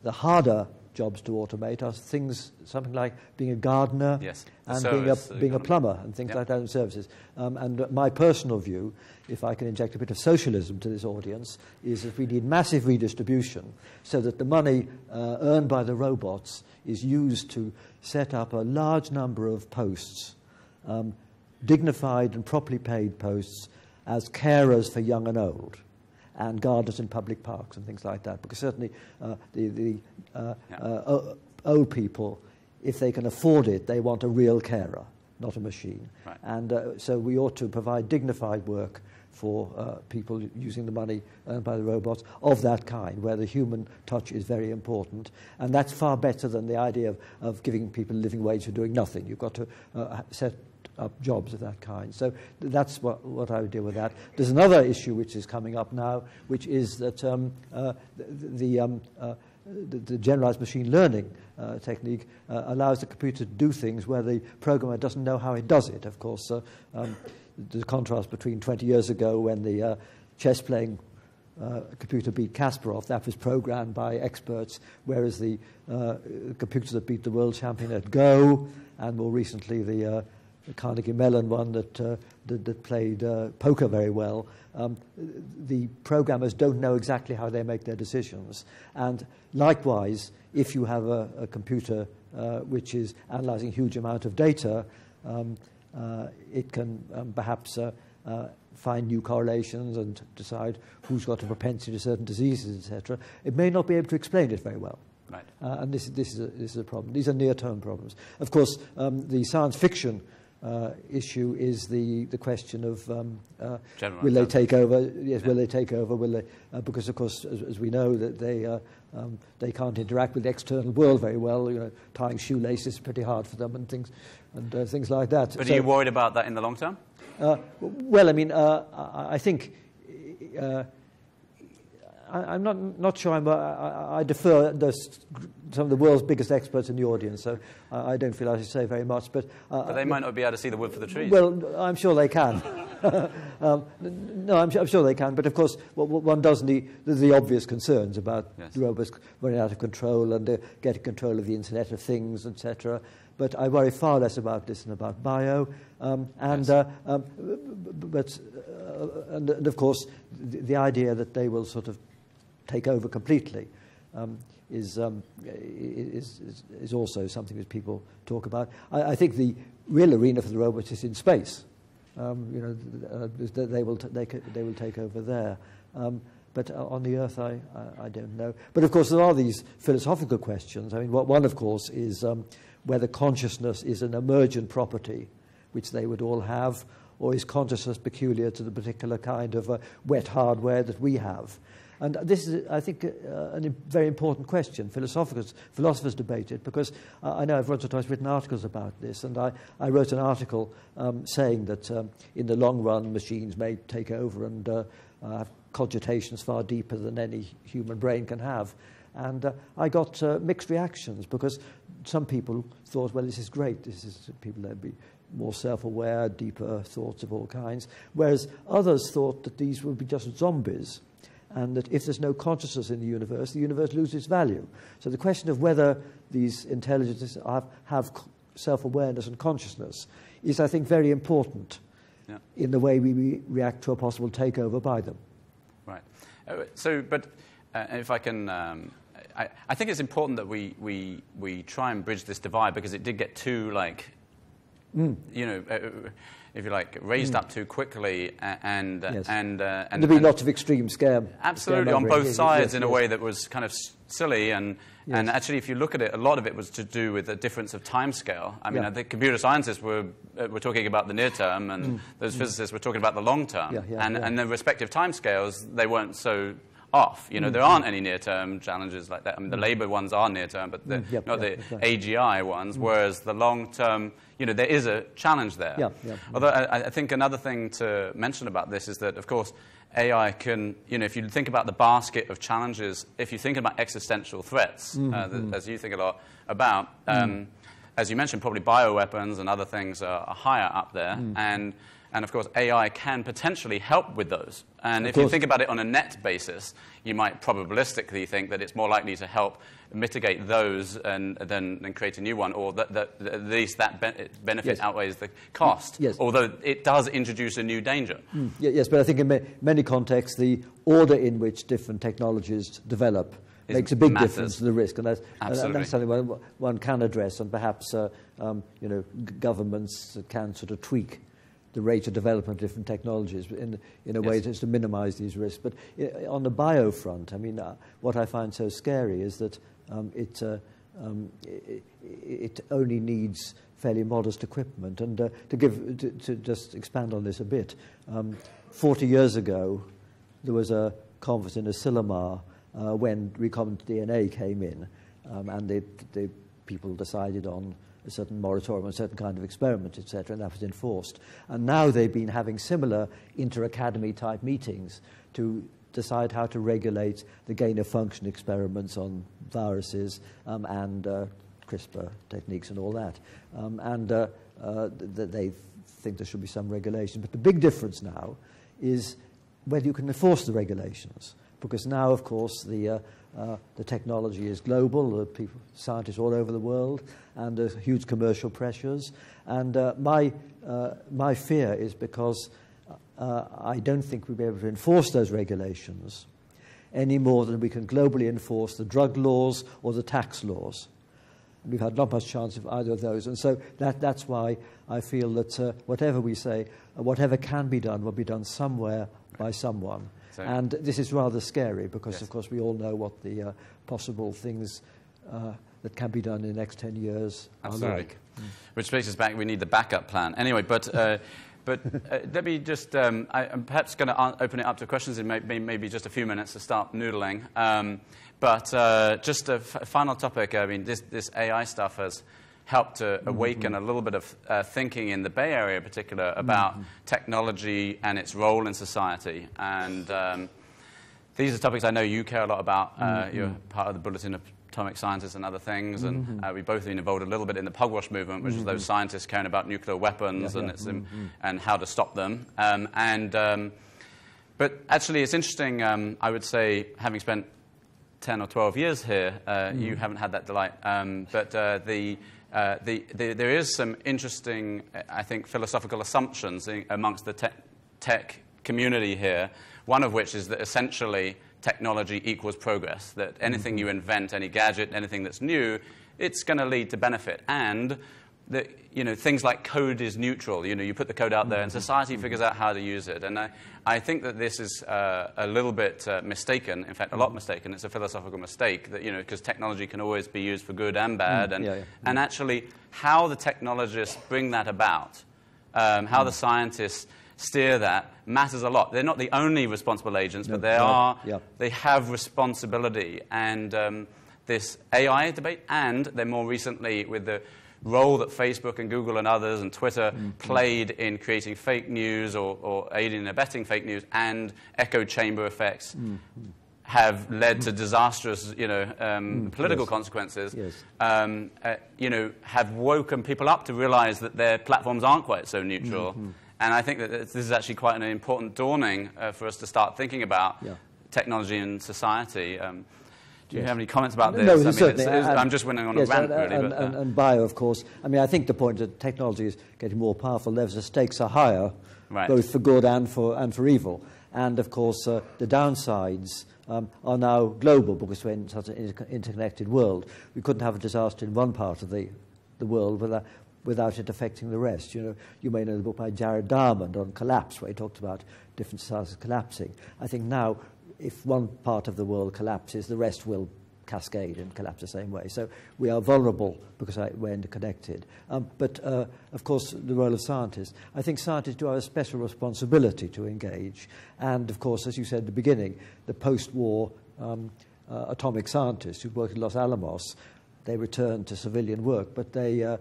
the harder jobs to automate are things, something like being a gardener yes, and being a, being a plumber and things yep. like that in services. Um, and my personal view, if I can inject a bit of socialism to this audience, is that we need massive redistribution so that the money uh, earned by the robots is used to set up a large number of posts, um, dignified and properly paid posts, as carers for young and old, and gardeners in public parks and things like that. Because certainly uh, the, the uh, yeah. uh, old people, if they can afford it, they want a real carer. not a machine. Right. And uh, so we ought to provide dignified work for uh, people using the money earned by the robots of that kind, where the human touch is very important. And that's far better than the idea of, of giving people a living wage for doing nothing. You've got to uh, set up jobs of that kind. So that's what, what I would deal with that. There's another issue which is coming up now, which is that um, uh, the... the um, uh, The, the generalized machine learning uh, technique uh, allows the computer to do things where the programmer doesn't know how it does it. Of course, uh, um, the contrast between twenty years ago when the uh, chess-playing uh, computer beat Kasparov, that was programmed by experts, whereas the uh, computer that beat the world champion at Go, and more recently the, uh, the Carnegie Mellon one that, uh, that, that played uh, poker very well, Um, the programmers don't know exactly how they make their decisions. And likewise, if you have a, a computer uh, which is analyzing huge amount of data, um, uh, it can um, perhaps uh, uh, find new correlations and decide who's got a propensity to certain diseases, et cetera. It may not be able to explain it very well. Right. Uh, and this, this, is a, this is a problem. These are near-term problems. Of course, um, the science fiction Uh, issue is the the question of um, uh, will they take over? Yes, yeah. will they take over? Will they? Uh, because of course, as, as we know, that they uh, um, they can't interact with the external world very well. You know, tying shoelaces is pretty hard for them, and things and uh, things like that. But so, are you worried about that in the long term? Uh, well, I mean, uh, I, I think. Uh, I'm not, not sure I'm, I, I defer those, some of the world's biggest experts in the audience, so I, I don't feel I should say very much. But, uh, but they might not be able to see the wood for the trees. Well, I'm sure they can. um, no, I'm, I'm sure they can. But, of course, what, what one does need the obvious concerns about yes. the robots running out of control and uh, getting control of the Internet of Things, et cetera. But I worry far less about this than about bio. Um, and, yes. uh, um, but, uh, and, and, of course, the, the idea that they will sort of take over completely um, is, um, is, is, is also something that people talk about. I, I think the real arena for the robots is in space. Um, you know, uh, they, will t they, c they will take over there. Um, but uh, on the Earth, I, I, I don't know. But, of course, there are these philosophical questions. I mean, what one, of course, is um, whether consciousness is an emergent property, which they would all have, or is consciousness peculiar to the particular kind of uh, wet hardware that we have? And this is, I think, uh, a very important question. Philosophers, philosophers debate it because uh, I know I've once or twice written articles about this, and I, I wrote an article um, saying that um, in the long run machines may take over and uh, have cogitations far deeper than any human brain can have. And uh, I got uh, mixed reactions because some people thought, well, this is great. This is people that would be more self-aware, deeper thoughts of all kinds, whereas others thought that these would be just zombies, and that if there's no consciousness in the universe, the universe loses value. So the question of whether these intelligences have, have self-awareness and consciousness is, I think, very important yeah. in the way we re react to a possible takeover by them. Right. Uh, so, but uh, if I can... Um, I, I think it's important that we, we, we try and bridge this divide because it did get too, like, mm. you know... Uh, if you like, raised mm. up too quickly and... Yes. and, uh, and There'd be lots of extreme scam. Absolutely, on both sides yes, in yes. a way that was kind of silly. And, yes. and actually, if you look at it, a lot of it was to do with the difference of time scale. I mean, yeah. I think computer scientists were, uh, were talking about the near term, and mm. those mm. physicists were talking about the long term. Yeah, yeah, and, yeah. and their respective time scales, they weren't so... off. You know, mm. there aren't any near-term challenges like that. I mean, the mm. Labour ones are near-term, but mm. yep, not yep, the exactly. A G I ones, mm. whereas the long-term, you know, there is a challenge there. Yep, yep, Although yep. I, I think another thing to mention about this is that, of course, A I can, you know, if you think about the basket of challenges, if you think about existential threats, mm-hmm. uh, th as you think a lot about, um, mm. as you mentioned, probably bioweapons and other things are, are higher up there. Mm. and. And, of course, A I can potentially help with those. And if you think about it on a net basis, you might probabilistically think that it's more likely to help mitigate those and then create a new one, or that, that, that at least that be benefit yes. outweighs the cost, yes. although it does introduce a new danger. Mm. Yes, but I think in ma many contexts, the order in which different technologies develop makes a big matters. difference to the risk. And that's, and that's something one, one can address, and perhaps uh, um, you know, g governments can sort of tweak the rate of development of different technologies in, in a yes. way that's to minimize these risks. But uh, on the bio front, I mean, uh, what I find so scary is that um, it, uh, Um, it, it only needs fairly modest equipment. And uh, to give, to, to just expand on this a bit, um, forty years ago, there was a conference in Asilomar uh, when recombinant D N A came in, um, and the they people decided on a certain moratorium, a certain kind of experiment, et cetera, and that was enforced. And now they've been having similar inter-academy type meetings to decide how to regulate the gain-of-function experiments on viruses um, and uh, CRISPR techniques and all that. Um, and uh, uh, th they think there should be some regulation. But the big difference now is whether you can enforce the regulations, because now, of course, the uh, Uh, the technology is global, uh, people, scientists all over the world, and there's huge commercial pressures. And uh, my, uh, my fear is because uh, I don't think we'll be able to enforce those regulations any more than we can globally enforce the drug laws or the tax laws. And we've had not much chance of either of those. And so that, that's why I feel that uh, whatever we say, uh, whatever can be done will be done somewhere by someone. So, and this is rather scary because, yes. of course, we all know what the uh, possible things uh, that can be done in the next ten years Absolutely. Are like. Mm. Which places back, we need the backup plan. Anyway, but, uh, but uh, let me just, um, I, I'm perhaps going to open it up to questions in may maybe just a few minutes to start noodling. Um, but uh, just a f final topic, I mean, this, this A I stuff has helped to awaken mm-hmm. a little bit of uh, thinking in the Bay Area in particular about mm-hmm. technology and its role in society. And um, these are topics I know you care a lot about. Uh, mm-hmm. You're part of the Bulletin of Atomic Scientists and other things, and mm-hmm. uh, we've both been involved a little bit in the Pugwash movement, which mm-hmm. is those scientists caring about nuclear weapons yeah, and, yeah. It's mm-hmm. in, and how to stop them. Um, and, um, but actually, it's interesting, um, I would say, having spent ten or twelve years here, uh, mm-hmm. you haven't had that delight, um, but uh, the... Uh, the, the, there is some interesting, I think, philosophical assumptions in, amongst the te tech community here, one of which is that essentially technology equals progress, that anything mm-hmm. you invent, any gadget, anything that's new, it's going to lead to benefit. And that, you know, things like code is neutral. You know, you put the code out there mm-hmm. and society mm-hmm. figures out how to use it. And I, I think that this is uh, a little bit uh, mistaken, in fact, a lot mistaken. It's a philosophical mistake that, you know, because technology can always be used for good and bad. Mm, and, yeah, yeah. and actually, how the technologists bring that about, um, how mm. the scientists steer that matters a lot. They're not the only responsible agents, no, but they no, are, yeah. they have responsibility. And um, this A I debate, and then more recently with the role that Facebook and Google and others and Twitter mm-hmm. played in creating fake news or, or aiding and abetting fake news and echo chamber effects mm-hmm. have led to disastrous, you know, um, mm, political yes. consequences, yes. Um, uh, you know, have woken people up to realize that their platforms aren't quite so neutral. Mm-hmm. And I think that this is actually quite an important dawning uh, for us to start thinking about yeah. technology and society. Um, Do you yes. have any comments about this? No, I mean, certainly. It's, it's, and, I'm just winning on yes, a rant, and, really. And, but, uh, and, and bio, of course. I mean, I think the point that technology is getting more powerful, the stakes are higher, right. both for good and for, and for evil. And, of course, uh, the downsides um, are now global because we're in such an inter interconnected world. We couldn't have a disaster in one part of the, the world without, without it affecting the rest. You know, you may know the book by Jared Diamond on collapse, where he talked about different societies collapsing. I think now, if one part of the world collapses, the rest will cascade and collapse the same way. So we are vulnerable because we're interconnected. Um, but, uh, of course, the role of scientists. I think scientists do have a special responsibility to engage. And, of course, as you said at the beginning, the post-war um, uh, atomic scientists who worked in Los Alamos, they returned to civilian work, but they uh,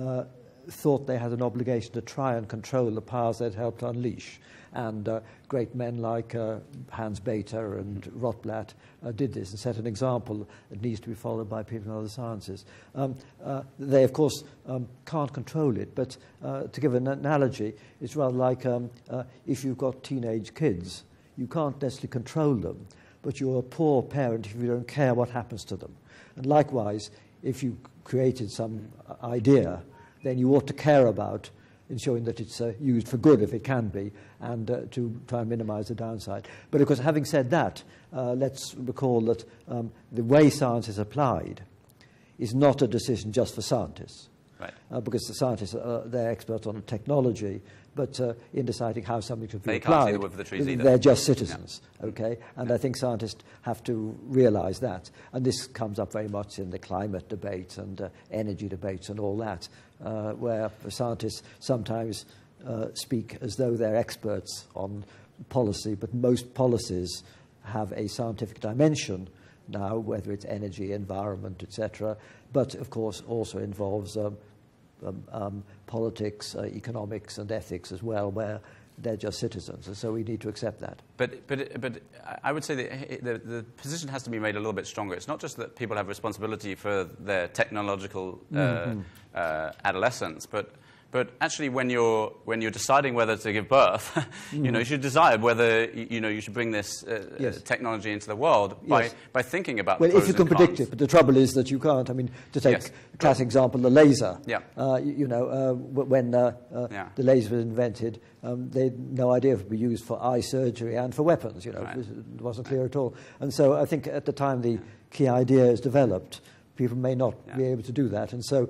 uh, thought they had an obligation to try and control the powers they'd helped unleash. And uh, great men like uh, Hans Bethe and Rotblat uh, did this and set an example that needs to be followed by people in other sciences. Um, uh, they, of course, um, can't control it, but uh, to give an analogy, it's rather like um, uh, if you've got teenage kids, you can't necessarily control them, but you're a poor parent if you don't care what happens to them. And likewise, if you created some idea, then you ought to care about ensuring that it's uh, used for good if it can be, and uh, to try and minimize the downside. But of course, having said that, uh, let's recall that um, the way science is applied is not a decision just for scientists. Right. Uh, because the scientists, uh, they're experts on technology, but uh, in deciding how something should be they applied. Can't see the wood for the trees either. They're just citizens, yeah. okay? And yeah. I think scientists have to realize that. And this comes up very much in the climate debate and uh, energy debates and all that, uh, where scientists sometimes uh, speak as though they're experts on policy, but most policies have a scientific dimension now, whether it's energy, environment, et cetera, but of course also involves um, um, um, politics, uh, economics, and ethics as well, where they're just citizens, and so we need to accept that. But, but, but I would say that the, the position has to be made a little bit stronger. It's not just that people have responsibility for their technological uh, mm-hmm. uh, adolescence, but But actually, when you're when you're deciding whether to give birth, you mm. know you should decide whether you know you should bring this uh, yes. technology into the world by yes. by thinking about. Well, the if you can predict cons. it, but the trouble is that you can't. I mean, to take yes. a classic right. example, the laser. Yeah. Uh, you, you know, uh, when uh, uh, yeah. the laser was invented, um, they had no idea if it would be used for eye surgery and for weapons. You know, right. it wasn't clear right. at all. And so I think at the time the yeah. key idea is developed. People may not yeah. be able to do that, and so uh,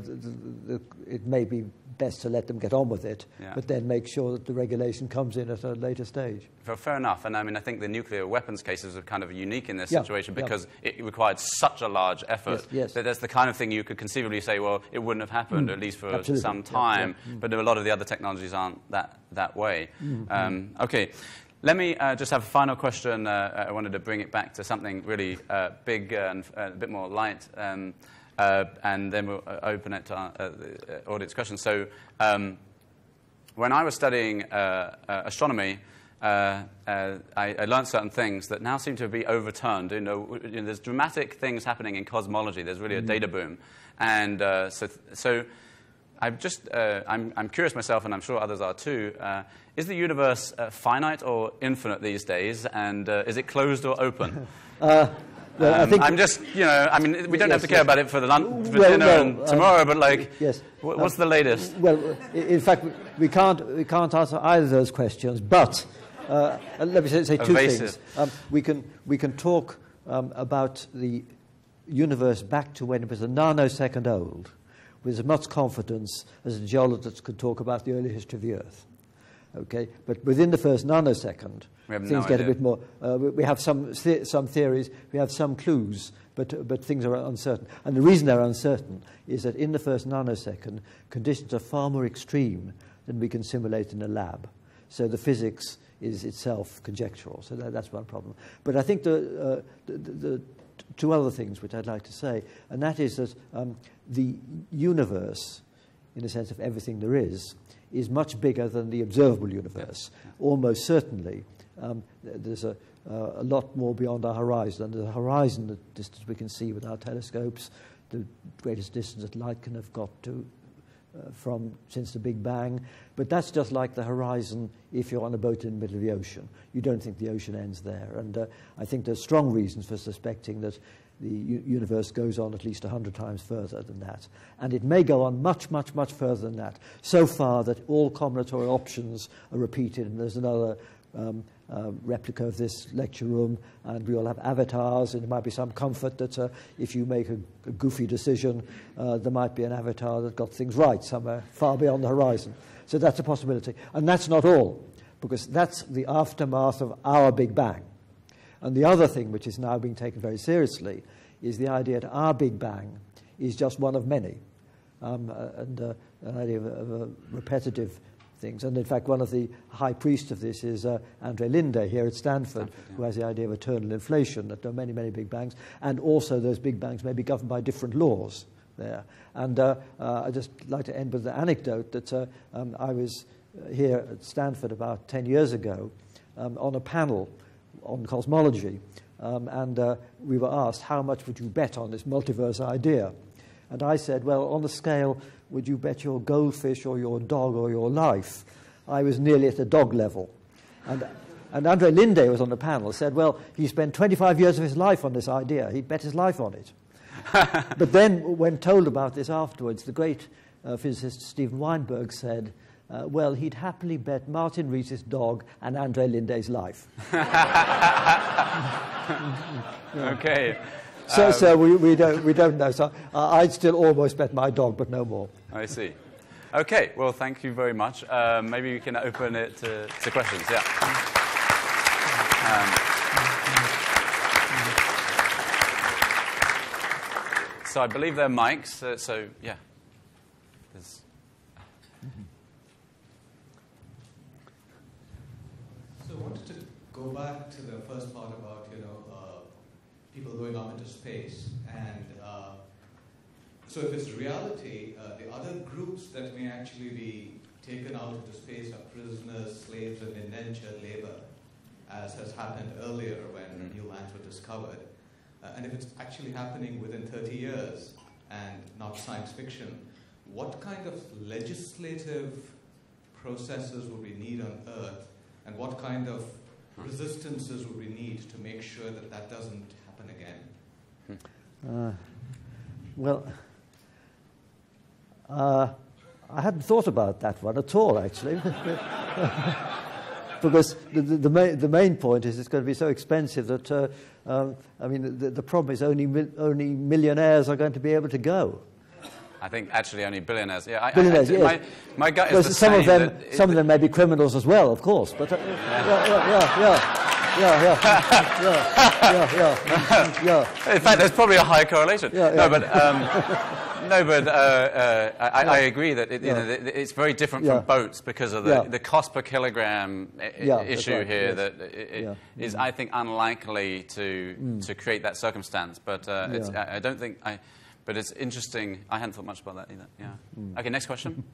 the, the, it may be best to let them get on with it, yeah. but then make sure that the regulation comes in at a later stage. Well, fair enough, and I mean I think the nuclear weapons cases are kind of unique in this yeah. situation because yeah. it required such a large effort yes, yes. that that's the kind of thing you could conceivably say, well, it wouldn't have happened mm. at least for Absolutely. some time, yeah, yeah. but a lot of the other technologies aren't that that way. Mm-hmm. um, okay. Let me uh, just have a final question. Uh, I wanted to bring it back to something really uh, big and a bit more light, um, uh, and then we'll open it to our, uh, the audience questions. So um, when I was studying uh, uh, astronomy, uh, uh, I, I learned certain things that now seem to be overturned. You know, you know, there's dramatic things happening in cosmology. There's really mm-hmm. a data boom. And uh, so... so I've just, uh, I'm, I'm curious myself, and I'm sure others are too, uh, is the universe uh, finite or infinite these days, and uh, is it closed or open? uh, well, um, I think I'm just, you know, I mean, we don't yes, have to care yes. about it for, the lunch, for well, dinner well, and tomorrow, um, but like, yes. um, what's the latest? Well, in fact, we can't, we can't answer either of those questions, but uh, let me say, say two things. Um, we, can, we can talk um, about the universe back to when it was a nanosecond old, with as much confidence as geologists could talk about the early history of the Earth. Okay? But within the first nanosecond, things no get idea. a bit more... Uh, we, we have some, the some theories, we have some clues, but, but things are uncertain. And the reason they're uncertain is that in the first nanosecond, conditions are far more extreme than we can simulate in a lab. So the physics is itself conjectural. So that, that's one problem. But I think the, uh, the, the, the two other things which I'd like to say, and that is that... Um, the universe, in the sense of everything there is, is much bigger than the observable universe. Yeah. Almost certainly, um, there's a, uh, a lot more beyond our horizon. The horizon, the distance we can see with our telescopes, the greatest distance that light can have got to uh, from since the Big Bang. But that's just like the horizon if you're on a boat in the middle of the ocean. You don't think the ocean ends there. And uh, I think there's strong reasons for suspecting that the universe goes on at least a hundred times further than that. And it may go on much, much, much further than that, so far that all combinatorial options are repeated. And there's another um, uh, replica of this lecture room, and we all have avatars, and there might be some comfort that uh, if you make a, a goofy decision, uh, there might be an avatar that got things right somewhere far beyond the horizon. So that's a possibility. And that's not all, because that's the aftermath of our Big Bang. And the other thing which is now being taken very seriously is the idea that our Big Bang is just one of many, um, and uh, an idea of, of uh, repetitive things. And in fact, one of the high priests of this is uh, Andrei Linde here at Stanford, Stanford yeah. who has the idea of eternal inflation, that there are many, many Big Bangs, and also those Big Bangs may be governed by different laws there. And uh, uh, I'd just like to end with the anecdote that uh, um, I was here at Stanford about ten years ago um, on a panel on cosmology, um, and uh, we were asked, how much would you bet on this multiverse idea? And I said, well, on the scale, would you bet your goldfish or your dog or your life? I was nearly at the dog level. And, and Andrei Linde was on the panel, said, well, he spent twenty-five years of his life on this idea. He bet his life on it. But then, when told about this afterwards, the great uh, physicist Steven Weinberg said, Uh, well, he'd happily bet Martin Rees's dog and Andrei Linde's life. yeah. Okay. So, um, so we, we, don't, we don't know. So uh, I'd still almost bet my dog, but no more. I see. Okay, well, thank you very much. Uh, maybe we can open it to, to questions, yeah. Um, so I believe they're mics, uh, so, yeah. There's... So I wanted to go back to the first part about, you know, uh, people going up into space and uh, so if it's reality, uh, the other groups that may actually be taken out into space are prisoners, slaves, and indentured labor, as has happened earlier when new lands were discovered. Uh, and if it's actually happening within thirty years and not science fiction, what kind of legislative processes would we need on Earth, and what kind of resistances would we need to make sure that that doesn't happen again? Uh, well... Uh, I hadn't thought about that one at all, actually. Because the, the, the, ma the main point is it's going to be so expensive that, uh, um, I mean, the, the problem is only, mil only millionaires are going to be able to go. I think actually only billionaires. Yeah, I, billionaires, I, I, yes. My, my gut is the some same. Of them, it, some of them may be criminals as well, of course. But uh, yeah, yeah, yeah. yeah. Yeah, yeah, yeah, yeah, yeah, yeah. In fact, there's probably a high correlation. Yeah, yeah. No, but um, no, but uh, uh, I, yeah. I agree that it, yeah. you know, it's very different yeah. from boats because of the, yeah. the cost per kilogram yeah, issue right. here. Yes. That it yeah. is, I think, unlikely to mm. to create that circumstance. But uh, yeah. it's, I, I don't think I. But it's interesting. I hadn't thought much about that either. Yeah. Mm. Okay. Next question.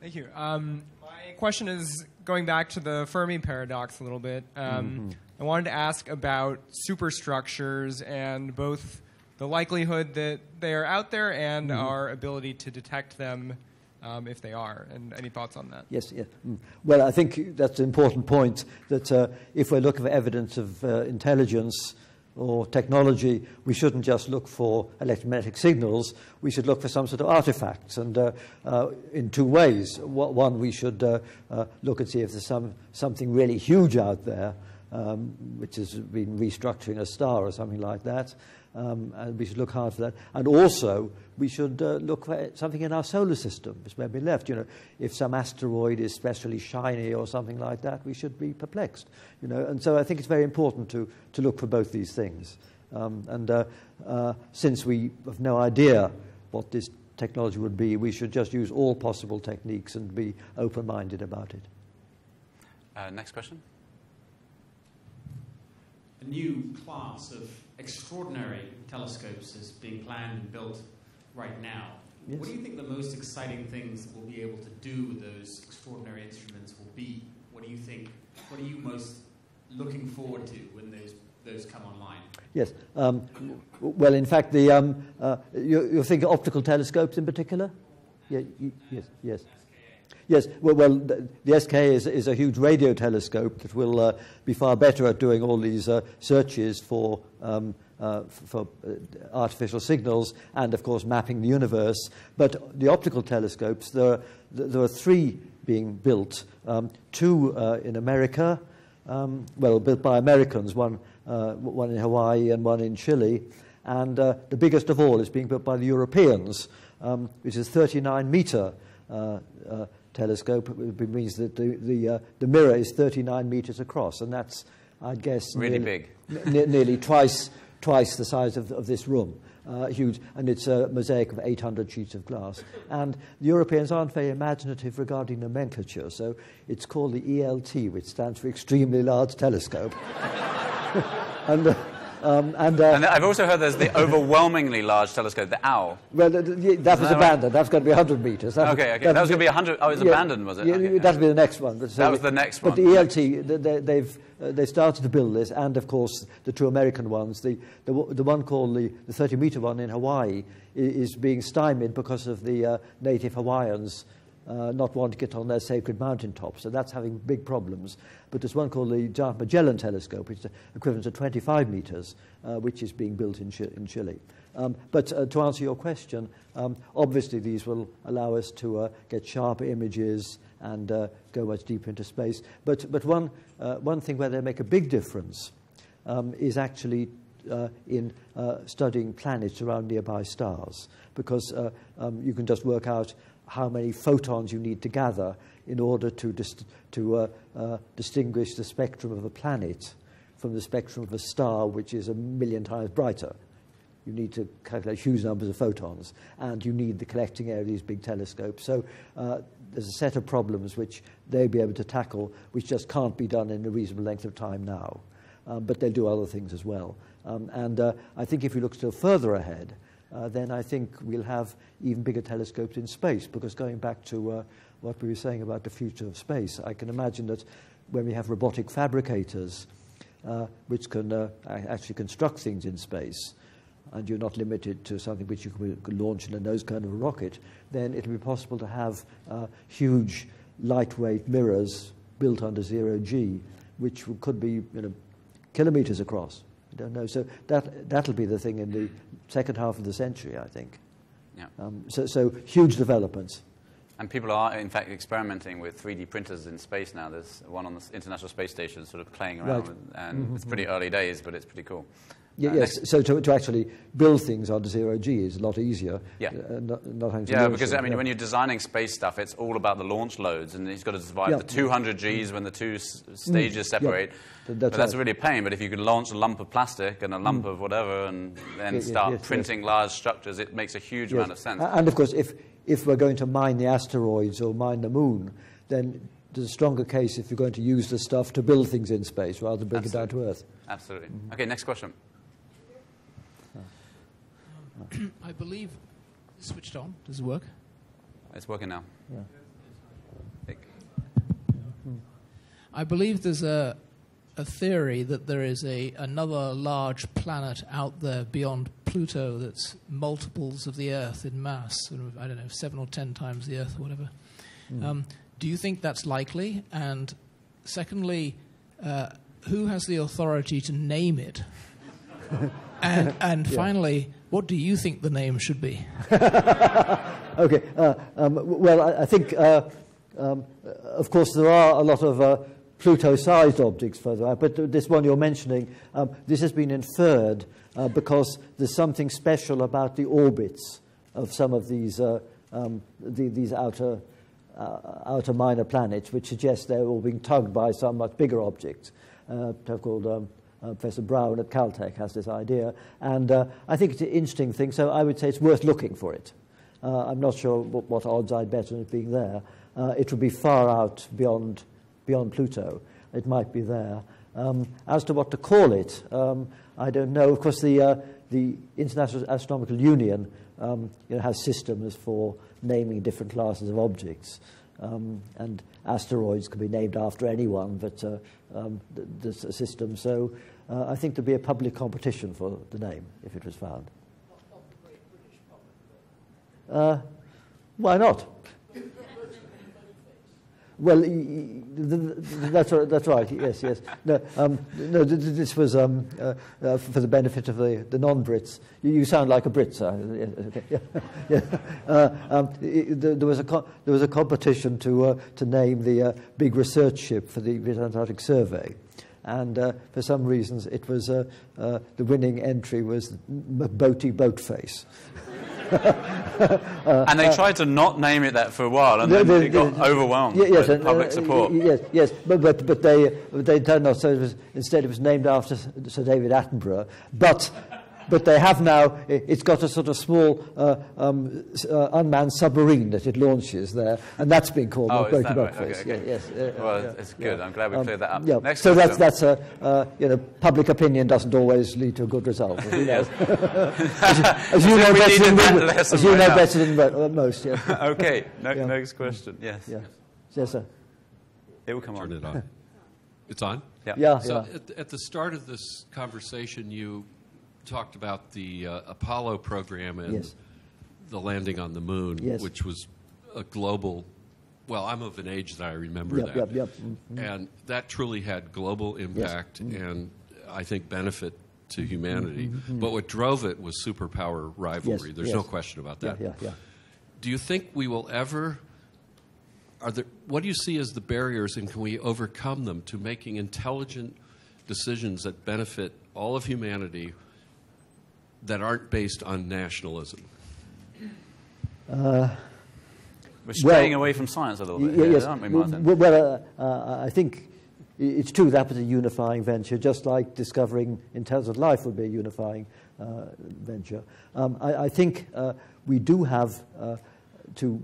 Thank you. Um, my question is going back to the Fermi paradox a little bit. Um, mm-hmm. I wanted to ask about superstructures and both the likelihood that they are out there and mm-hmm. our ability to detect them um, if they are. And any thoughts on that? Yes. Yeah. Mm. Well, I think that's an important point, that uh, if we're looking for evidence of uh, intelligence or technology, we shouldn't just look for electromagnetic signals. We should look for some sort of artifacts, and uh, uh, in two ways. One, we should uh, uh, look and see if there's some, something really huge out there, um, which has been restructuring a star or something like that, um, and we should look hard for that. And also, we should uh, look for something in our solar system which may be left. You know, if some asteroid is especially shiny or something like that, we should be perplexed. You know, and so I think it's very important to to look for both these things. Um, and uh, uh, since we have no idea what this technology would be, we should just use all possible techniques and be open-minded about it. Uh, next question. A new class of extraordinary telescopes is being planned and built right now. Yes. What do you think the most exciting things that we'll be able to do with those extraordinary instruments will be? What do you think, what are you most looking forward to when those, those come online? Yes. Um, well, in fact, the, um, uh, you, you think of optical telescopes in particular? Yeah, you, yes, yes. Yes, well, well the, the S K is, is a huge radio telescope that will uh, be far better at doing all these uh, searches for um, Uh, for uh, artificial signals and, of course, mapping the universe. But the optical telescopes, there are, there are three being built, um, two uh, in America, um, well, built by Americans, one, uh, one in Hawaii and one in Chile. And uh, the biggest of all is being built by the Europeans, um, which is thirty-nine meter uh, uh, telescope. It means that the, the, uh, the mirror is thirty-nine meters across, and that's, I guess... Really nearly, big. Ne nearly twice... twice the size of, of this room, uh, huge, and it's a mosaic of eight hundred sheets of glass. And the Europeans aren't very imaginative regarding nomenclature, so it's called the E L T, which stands for Extremely Large Telescope. and, uh, um, and, uh, and I've also heard there's the Overwhelmingly Large Telescope, the OWL. Well, the, the, that was that abandoned. Right? That's going to be one hundred metres. That okay, was, okay. That, that was going to be one hundred. Oh, it was yeah, abandoned, was it? Yeah, okay. That'll be the next one. But so that was the next one. But the E L T, they, they, they've... Uh, they started to build this, and of course the two American ones, the, the, the one called the thirty meter one in Hawaii is, is being stymied because of the uh, native Hawaiians uh, not wanting to get on their sacred mountaintops, so that's having big problems. But there's one called the Giant Magellan Telescope, which is equivalent to twenty-five meters, uh, which is being built in, Ch in Chile. Um, but uh, to answer your question, um, obviously these will allow us to uh, get sharper images and uh, go much deeper into space. But, but one, uh, one thing where they make a big difference um, is actually uh, in uh, studying planets around nearby stars, because uh, um, you can just work out how many photons you need to gather in order to, dis to uh, uh, distinguish the spectrum of a planet from the spectrum of a star, which is a million times brighter. You need to calculate huge numbers of photons, and you need the collecting area of these big telescopes. So uh, there's a set of problems which they'll be able to tackle, which just can't be done in a reasonable length of time now. Um, but they'll do other things as well. Um, and uh, I think if you look still further ahead, Uh, then I think we'll have even bigger telescopes in space, because going back to uh, what we were saying about the future of space, I can imagine that when we have robotic fabricators uh, which can uh, actually construct things in space, and you're not limited to something which you can launch in a nose cone of a rocket, then it'll be possible to have uh, huge lightweight mirrors built under zero G, which could be, you know, kilometers across. I don't know. So that, that'll be the thing in the second half of the century, I think. Yeah. Um, so, so huge developments. And people are, in fact, experimenting with three D printers in space now. There's one on the International Space Station sort of playing around. Right. With, and mm-hmm. It's pretty early days, but it's pretty cool. Yeah, uh, yes. So to, to actually build things under zero G is a lot easier. Yeah. Uh, not, not having to yeah, because, it. I mean, yeah. when you're designing space stuff, it's all about the launch loads, and he's got to survive yeah. the two hundred Gs when the two s stages mm. separate. Yeah. That's but that's right. really a pain. But if you could launch a lump of plastic and a lump mm. of whatever and then yeah, start yes, printing yes. large structures, it makes a huge yes. amount of sense. Uh, and, of course, if, if we're going to mine the asteroids or mine the moon, then there's a stronger case if you're going to use the stuff to build things in space rather than bring Absolutely. it down to Earth. Absolutely. Mm-hmm. OK, next question. I believe it's switched on. Does it work? It's working now. Yeah. I, hmm. I believe there's a, a theory that there is a, another large planet out there beyond Pluto that's multiples of the Earth in mass, sort of, I don't know, seven or ten times the Earth or whatever. Hmm. Um, do you think that's likely? And secondly, uh, who has the authority to name it? And, and yeah. finally, what do you think the name should be? Okay. Uh, um, well, I, I think, uh, um, of course, there are a lot of uh, Pluto-sized objects further out, but this one you're mentioning, um, this has been inferred uh, because there's something special about the orbits of some of these uh, um, the, these outer uh, outer minor planets, which suggests they're all being tugged by some much bigger object, uh, called. Um, Uh, Professor Brown at Caltech has this idea, and uh, I think it's an interesting thing, so I would say it's worth looking for it. Uh, I'm not sure what, what odds I'd bet on it being there. Uh, it would be far out beyond, beyond Pluto. It might be there. Um, as to what to call it, um, I don't know. Of course, the, uh, the International Astronomical Union um, you know, has systems for naming different classes of objects. Um, and asteroids can be named after anyone, but uh, um, th there's a system. So uh, I think there'd be a public competition for the name if it was found. Uh, why not? Well, that's right, that's right. Yes, yes. No, um, no. This was um, uh, uh, for the benefit of the, the non-Brits. You, you sound like a Brit, sir. Yeah, yeah. Uh, um, it, there was a co there was a competition to uh, to name the uh, big research ship for the British Antarctic Survey, and uh, for some reasons, it was uh, uh, the winning entry was Boaty Boatface. uh, and they uh, tried to not name it that for a while, and then they, it got they, overwhelmed yes, with and, public uh, support. Yes, yes, but but, but they they turned off. So it was, instead, it was named after Sir David Attenborough. But but they have now. It's got a sort of small uh, um, uh, unmanned submarine that it launches there, and that's been called oh, the Broken right? Face. Okay, okay. Yes, yes. Uh, well, yeah, it's good. Yeah. I'm glad we cleared um, that up. Yeah. Next so question. that's that's a uh, you know, public opinion doesn't always lead to a good result. As you know better than most. Yes. Okay. No, yeah. Next question. Yes. Yeah. Yes, sir. It will come on. Turn it on. It's on. Yeah. yeah so yeah. At, at the start of this conversation, you talked about the uh, Apollo program and yes. the landing on the moon, yes. which was a global, well, I'm of an age that I remember yep, that. Yep, yep. Mm-hmm. And that truly had global impact yes. mm-hmm. and I think benefit to humanity. Mm-hmm. But what drove it was superpower rivalry. Yes, There's yes. no question about that. Yeah, yeah, yeah. Do you think we will ever, are there, what do you see as the barriers and can we overcome them to making intelligent decisions that benefit all of humanity that aren't based on nationalism? Uh, We're straying well, away from science a little bit, yeah, here, yes. aren't we, Martin? Well, well uh, uh, I think it's true that was a unifying venture, just like discovering intelligent life would be a unifying uh, venture. Um, I, I think uh, we do have uh, to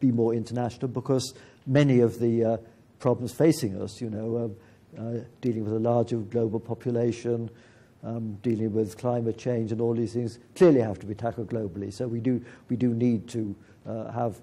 be more international, because many of the uh, problems facing us, you know, uh, uh, dealing with a larger global population, Um, dealing with climate change and all these things, clearly have to be tackled globally. So we do, we do need to uh, have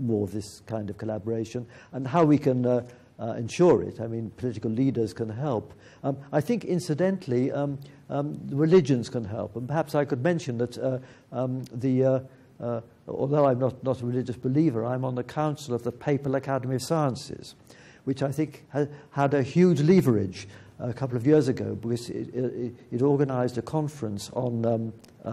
more of this kind of collaboration. And how we can uh, uh, ensure it, I mean, political leaders can help. Um, I think, incidentally, um, um, religions can help. And perhaps I could mention that uh, um, the, uh, uh, although I'm not, not a religious believer, I'm on the council of the Papal Academy of Sciences, which I think ha had a huge leverage a couple of years ago, because it, it, it organized a conference on um, uh,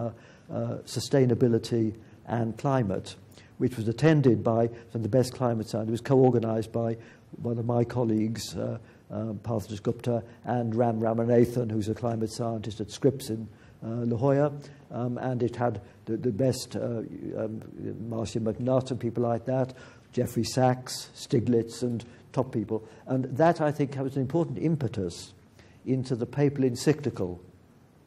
uh, sustainability and climate, which was attended by some of the best climate scientists. It was co-organized by one of my colleagues, uh, um, Parthas Gupta, and Ram Ramanathan, who's a climate scientist at Scripps in uh, La Jolla. Um, and it had the, the best, uh, um, Marcia McNutt and people like that, Jeffrey Sachs, Stiglitz, and top people. And that, I think, was an important impetus into the papal encyclical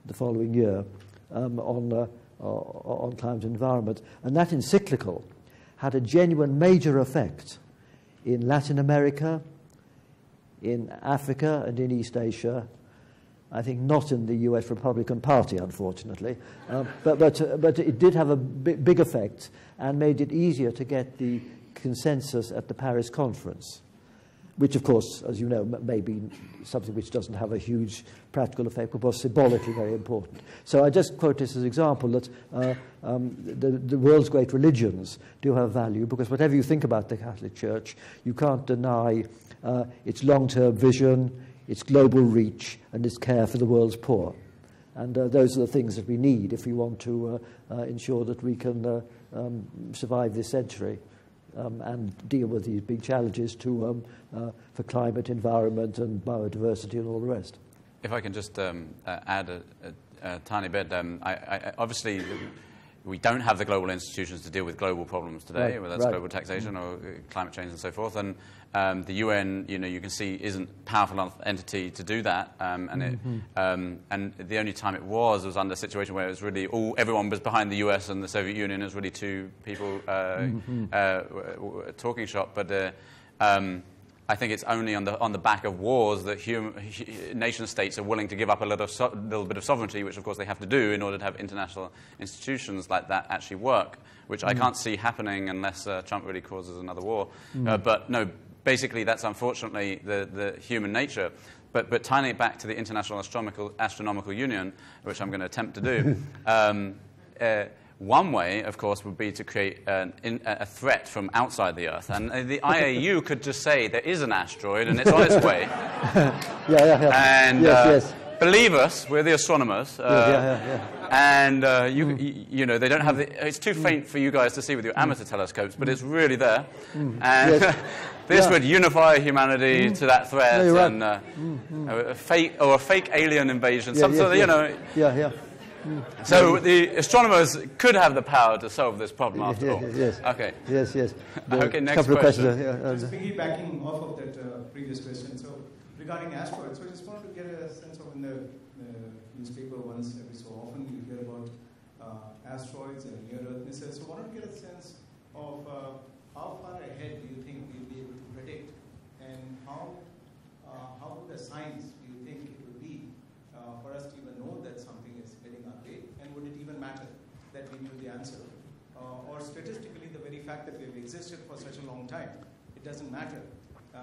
the following year um, on, uh, on climate and environment. And that encyclical had a genuine major effect in Latin America, in Africa, and in East Asia. I think not in the U S Republican Party, unfortunately. Uh, but, but, uh, but it did have a big effect and made it easier to get the consensus at the Paris conference, which, of course, as you know, may be something which doesn't have a huge practical effect, but was symbolically very important. So I just quote this as an example that uh, um, the, the world's great religions do have value, because whatever you think about the Catholic Church, you can't deny uh, its long-term vision, its global reach, and its care for the world's poor. And uh, those are the things that we need if we want to uh, uh, ensure that we can uh, um, survive this century. Um, and deal with these big challenges to, um, uh, for climate, environment, and biodiversity, and all the rest. If I can just um, uh, add a, a, a tiny bit, um, I, I, obviously we don't have the global institutions to deal with global problems today, right, whether that's right. global taxation mm-hmm. or climate change and so forth. And um, the U N, you know, you can see, isn't a powerful enough entity to do that. Um, and, mm-hmm. it, um, and the only time it was was under a situation where it was really all everyone was behind the U S and the Soviet Union. It was really two people uh, mm-hmm. uh, w w talking shop. But uh, um, I think it's only on the on the back of wars that hum, nation states are willing to give up a little, so, little bit of sovereignty, which of course they have to do in order to have international institutions like that actually work, which mm. I can't see happening unless uh, Trump really causes another war. Mm. Uh, but no, basically that's unfortunately the, the human nature. But, but tying it back to the International Astronomical, Astronomical Union, which I'm going to attempt to do, um, uh, one way, of course, would be to create an, in, a threat from outside the Earth. And the I A U could just say there is an asteroid and it's on its way. yeah, yeah, yeah. And yes, uh, yes. believe us, we're the astronomers. Uh, yeah, yeah, yeah. And, uh, you, mm. you, you know, they don't have the... It's too faint for you guys to see with your amateur mm. telescopes, but it's really there. Mm. And yes. this yeah. would unify humanity mm. to that threat. No, right. And uh, mm, mm. a fake, or a fake alien invasion, yeah, some yes, sort of, yes. you know... Yeah, yeah. So the astronomers could have the power to solve this problem after yes, all. Yes, yes. Okay. Yes, yes. The okay, next question. Of yeah, just piggybacking off of that uh, previous question, so regarding asteroids, so I just wanted to get a sense of in the uh, newspaper once every so often you hear about uh, asteroids and near-Earth missiles. So I wanted to get a sense of uh, how far ahead do you think we'll be able to predict, and how uh, how the science do you think it will be uh, for us to even know that something is getting our way, and would it even matter that we knew the answer? Uh, or statistically, the very fact that we've existed for such a long time, it doesn't matter. Uh,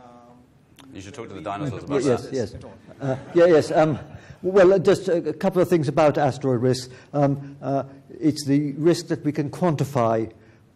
you should talk to the dinosaurs about yes, that. Yes, yes. Uh, yeah, yes. Um, well, uh, just a, a couple of things about asteroid risk. Um, uh, it's the risk that we can quantify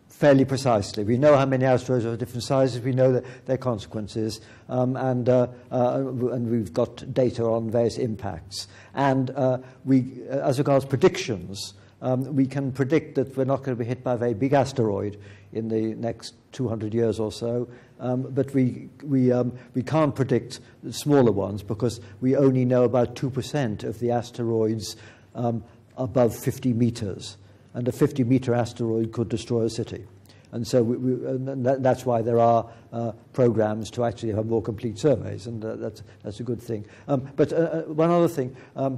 fairly precisely. We know how many asteroids are of different sizes. We know the, their consequences, um, and uh, uh, and we've got data on various impacts. And uh, we, as regards predictions, um, we can predict that we're not going to be hit by a very big asteroid in the next two hundred years or so. Um, but we, we, um, we can't predict smaller ones because we only know about two percent of the asteroids um, above fifty meters. And a fifty meter asteroid could destroy a city. And so we, we, and that, that's why there are uh, programs to actually have more complete surveys, and uh, that's, that's a good thing. Um, but uh, one other thing, um,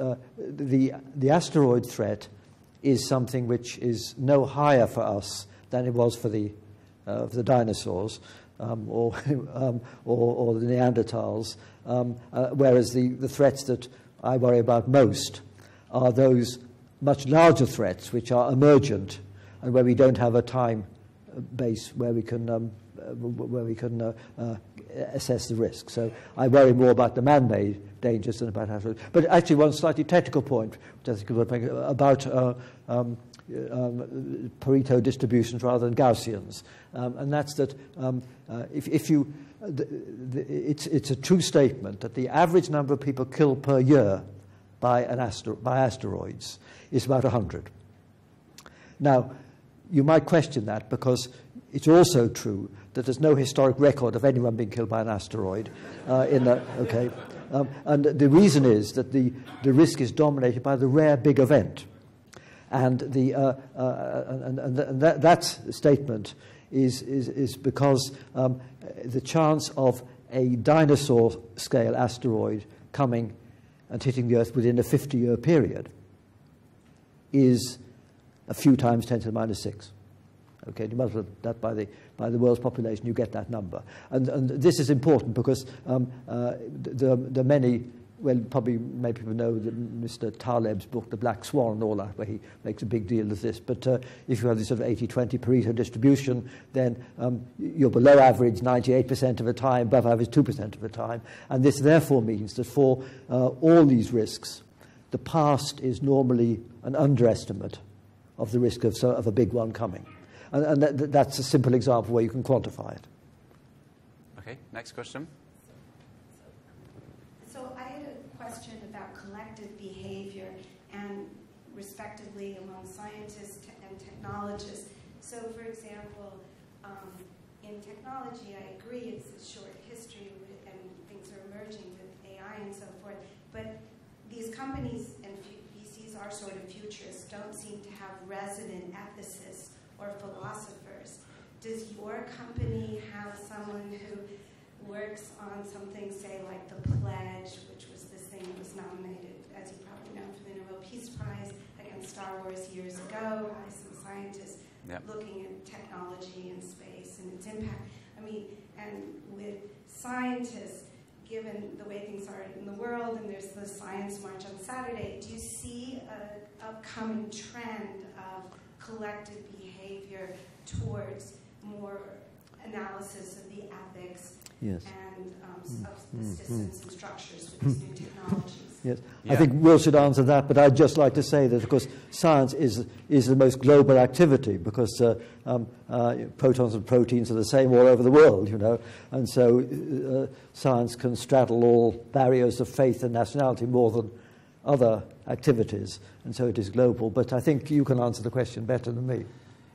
uh, the, the asteroid threat is something which is no higher for us than it was for the, uh, for the dinosaurs um, or, um, or, or the Neanderthals, um, uh, whereas the, the threats that I worry about most are those much larger threats which are emergent, and where we don't have a time base where we can, um, where we can uh, uh, assess the risk. So I worry more about the man-made dangers than about asteroids. But actually one slightly technical point, which I think would make, about uh, um, um, Pareto distributions rather than Gaussians, um, and that's that um, uh, if, if you, uh, the, the, it's, it's a true statement that the average number of people killed per year by, an astero by asteroids is about one hundred. Now, you might question that because it's also true that there's no historic record of anyone being killed by an asteroid. Uh, in the, okay, um, and the reason is that the, the risk is dominated by the rare big event. And, the, uh, uh, and, and, and that, that statement is, is, is because um, the chance of a dinosaur-scale asteroid coming and hitting the Earth within a fifty year period is a few times ten to the minus six. Okay, you multiply that by the, by the world's population, you get that number. And, and this is important because um, uh, the, the many, well, probably many people know the, Mister Taleb's book, The Black Swan and all that, where he makes a big deal of this. But uh, if you have this sort of eighty twenty Pareto distribution, then um, you're below average ninety-eight percent of the time, above average two percent of the time. And this therefore means that for uh, all these risks, the past is normally an underestimate of the risk of, so, of a big one coming. And, and that, that's a simple example where you can quantify it. Okay, next question. So I had a question about collective behavior and respectively among scientists and technologists. So for example, um, in technology, I agree it's a short history and things are emerging with A I and so forth, but these companies and are sort of futurists, don't seem to have resident ethicists or philosophers. Does your company have someone who works on something, say, like The Pledge, which was this thing that was nominated, as you probably know, for the Nobel Peace Prize against Star Wars years ago by some scientists yep. looking at technology and space and its impact? I mean, and with scientists, given the way things are in the world, and there's the science march on Saturday, do you see an upcoming trend of collective behavior towards more analysis of the ethics yes. and um, mm. of the systems mm. and structures with these mm. new technologies? Yes, yeah. I think Will should answer that, but I'd just like to say that, of course, science is, is the most global activity because uh, um, uh, protons and proteins are the same all over the world, you know, and so uh, science can straddle all barriers of faith and nationality more than other activities, and so it is global. But I think you can answer the question better than me.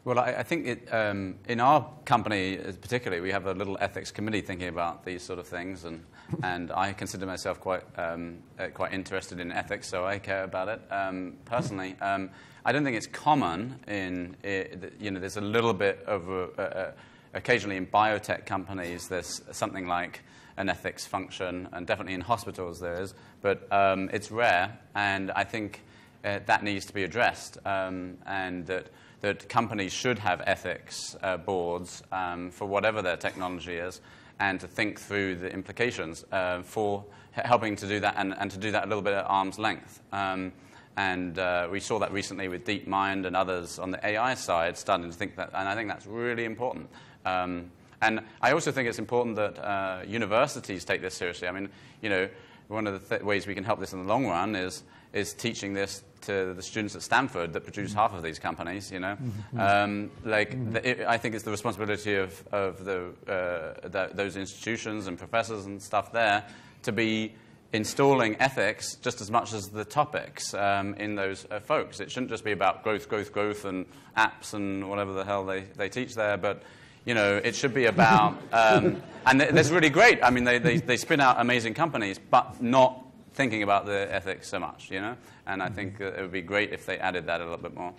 Well, I, I think it, um, in our company particularly, we have a little ethics committee thinking about these sort of things, and, and I consider myself quite, um, uh, quite interested in ethics, so I care about it um, personally. Um, I don't think it's common in, it, you know, there's a little bit of, a, a, a, occasionally in biotech companies, there's something like an ethics function, and definitely in hospitals there is, but um, it's rare, and I think uh, that needs to be addressed, um, and that that companies should have ethics uh, boards um, for whatever their technology is, and to think through the implications uh, for helping to do that, and, and to do that a little bit at arm's length. Um, and uh, we saw that recently with DeepMind and others on the A I side starting to think that, and I think that's really important. Um, and I also think it's important that uh, universities take this seriously. I mean, you know, one of the th ways we can help this in the long run is is teaching this to the students at Stanford that produce half of these companies, you know. Mm-hmm. um, like mm-hmm. the, it, I think it's the responsibility of, of the, uh, the, those institutions and professors and stuff there to be installing ethics just as much as the topics um, in those uh, folks. It shouldn't just be about growth, growth, growth, and apps and whatever the hell they, they teach there, but you know, it should be about, um, and th that's really great. I mean, they, they, they spin out amazing companies, but not thinking about the ethics so much, you know? And I think uh, it would be great if they added that a little bit more.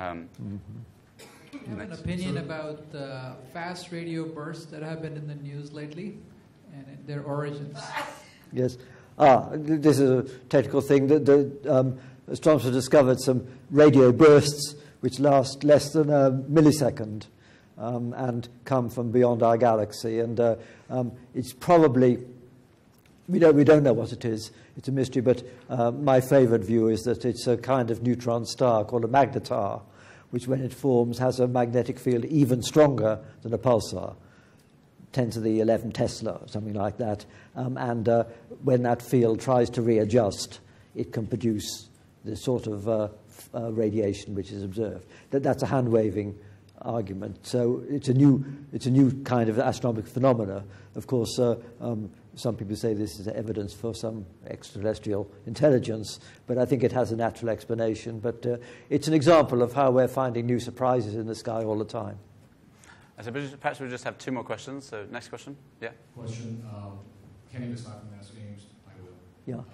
Um, I have an opinion about uh, fast radio bursts that have been in the news lately and their origins. Yes. Ah, this is a technical thing. The, the um, astronomers discovered some radio bursts which last less than a millisecond um, and come from beyond our galaxy. And uh, um, it's probably, we don't, we don't know what it is. It's a mystery. But uh, my favorite view is that it's a kind of neutron star called a magnetar, which when it forms has a magnetic field even stronger than a pulsar. ten to the eleven Tesla, something like that. Um, and uh, when that field tries to readjust, it can produce the sort of uh, uh, radiation which is observed. That, that's a hand-waving argument. So it's a new, it's a new kind of astronomical phenomena. Of course, uh, um, some people say this is evidence for some extraterrestrial intelligence, but I think it has a natural explanation. But uh, it's an example of how we're finding new surprises in the sky all the time. So perhaps we just have two more questions. So next question, yeah. Question, um, Kenny Bismarck from NASA Games, I will. Yeah. Um,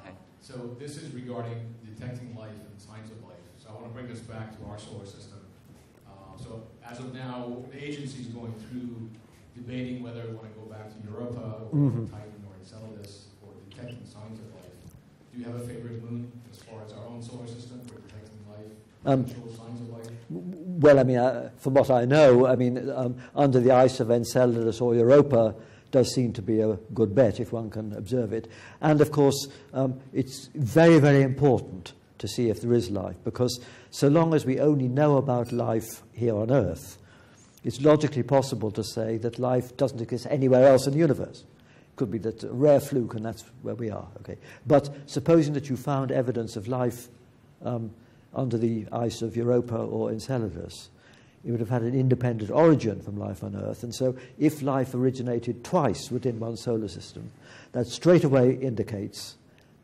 so this is regarding detecting life and signs of life. So I want to bring this back to our solar system. Uh, so as of now, the agency is going through debating whether we want to go back to Europa or mm-hmm. Titan or Enceladus for detecting signs of life. Do you have a favorite moon as far as our own solar system for detecting life? Um, well, I mean, uh, from what I know, I mean, um, under the ice of Enceladus or Europa does seem to be a good bet if one can observe it. And, of course, um, it's very, very important to see if there is life, because so long as we only know about life here on Earth, it's logically possible to say that life doesn't exist anywhere else in the universe. It could be that a rare fluke, and that's where we are. Okay. But supposing that you found evidence of life um, under the ice of Europa or Enceladus, it would have had an independent origin from life on Earth. And so if life originated twice within one solar system, that straight away indicates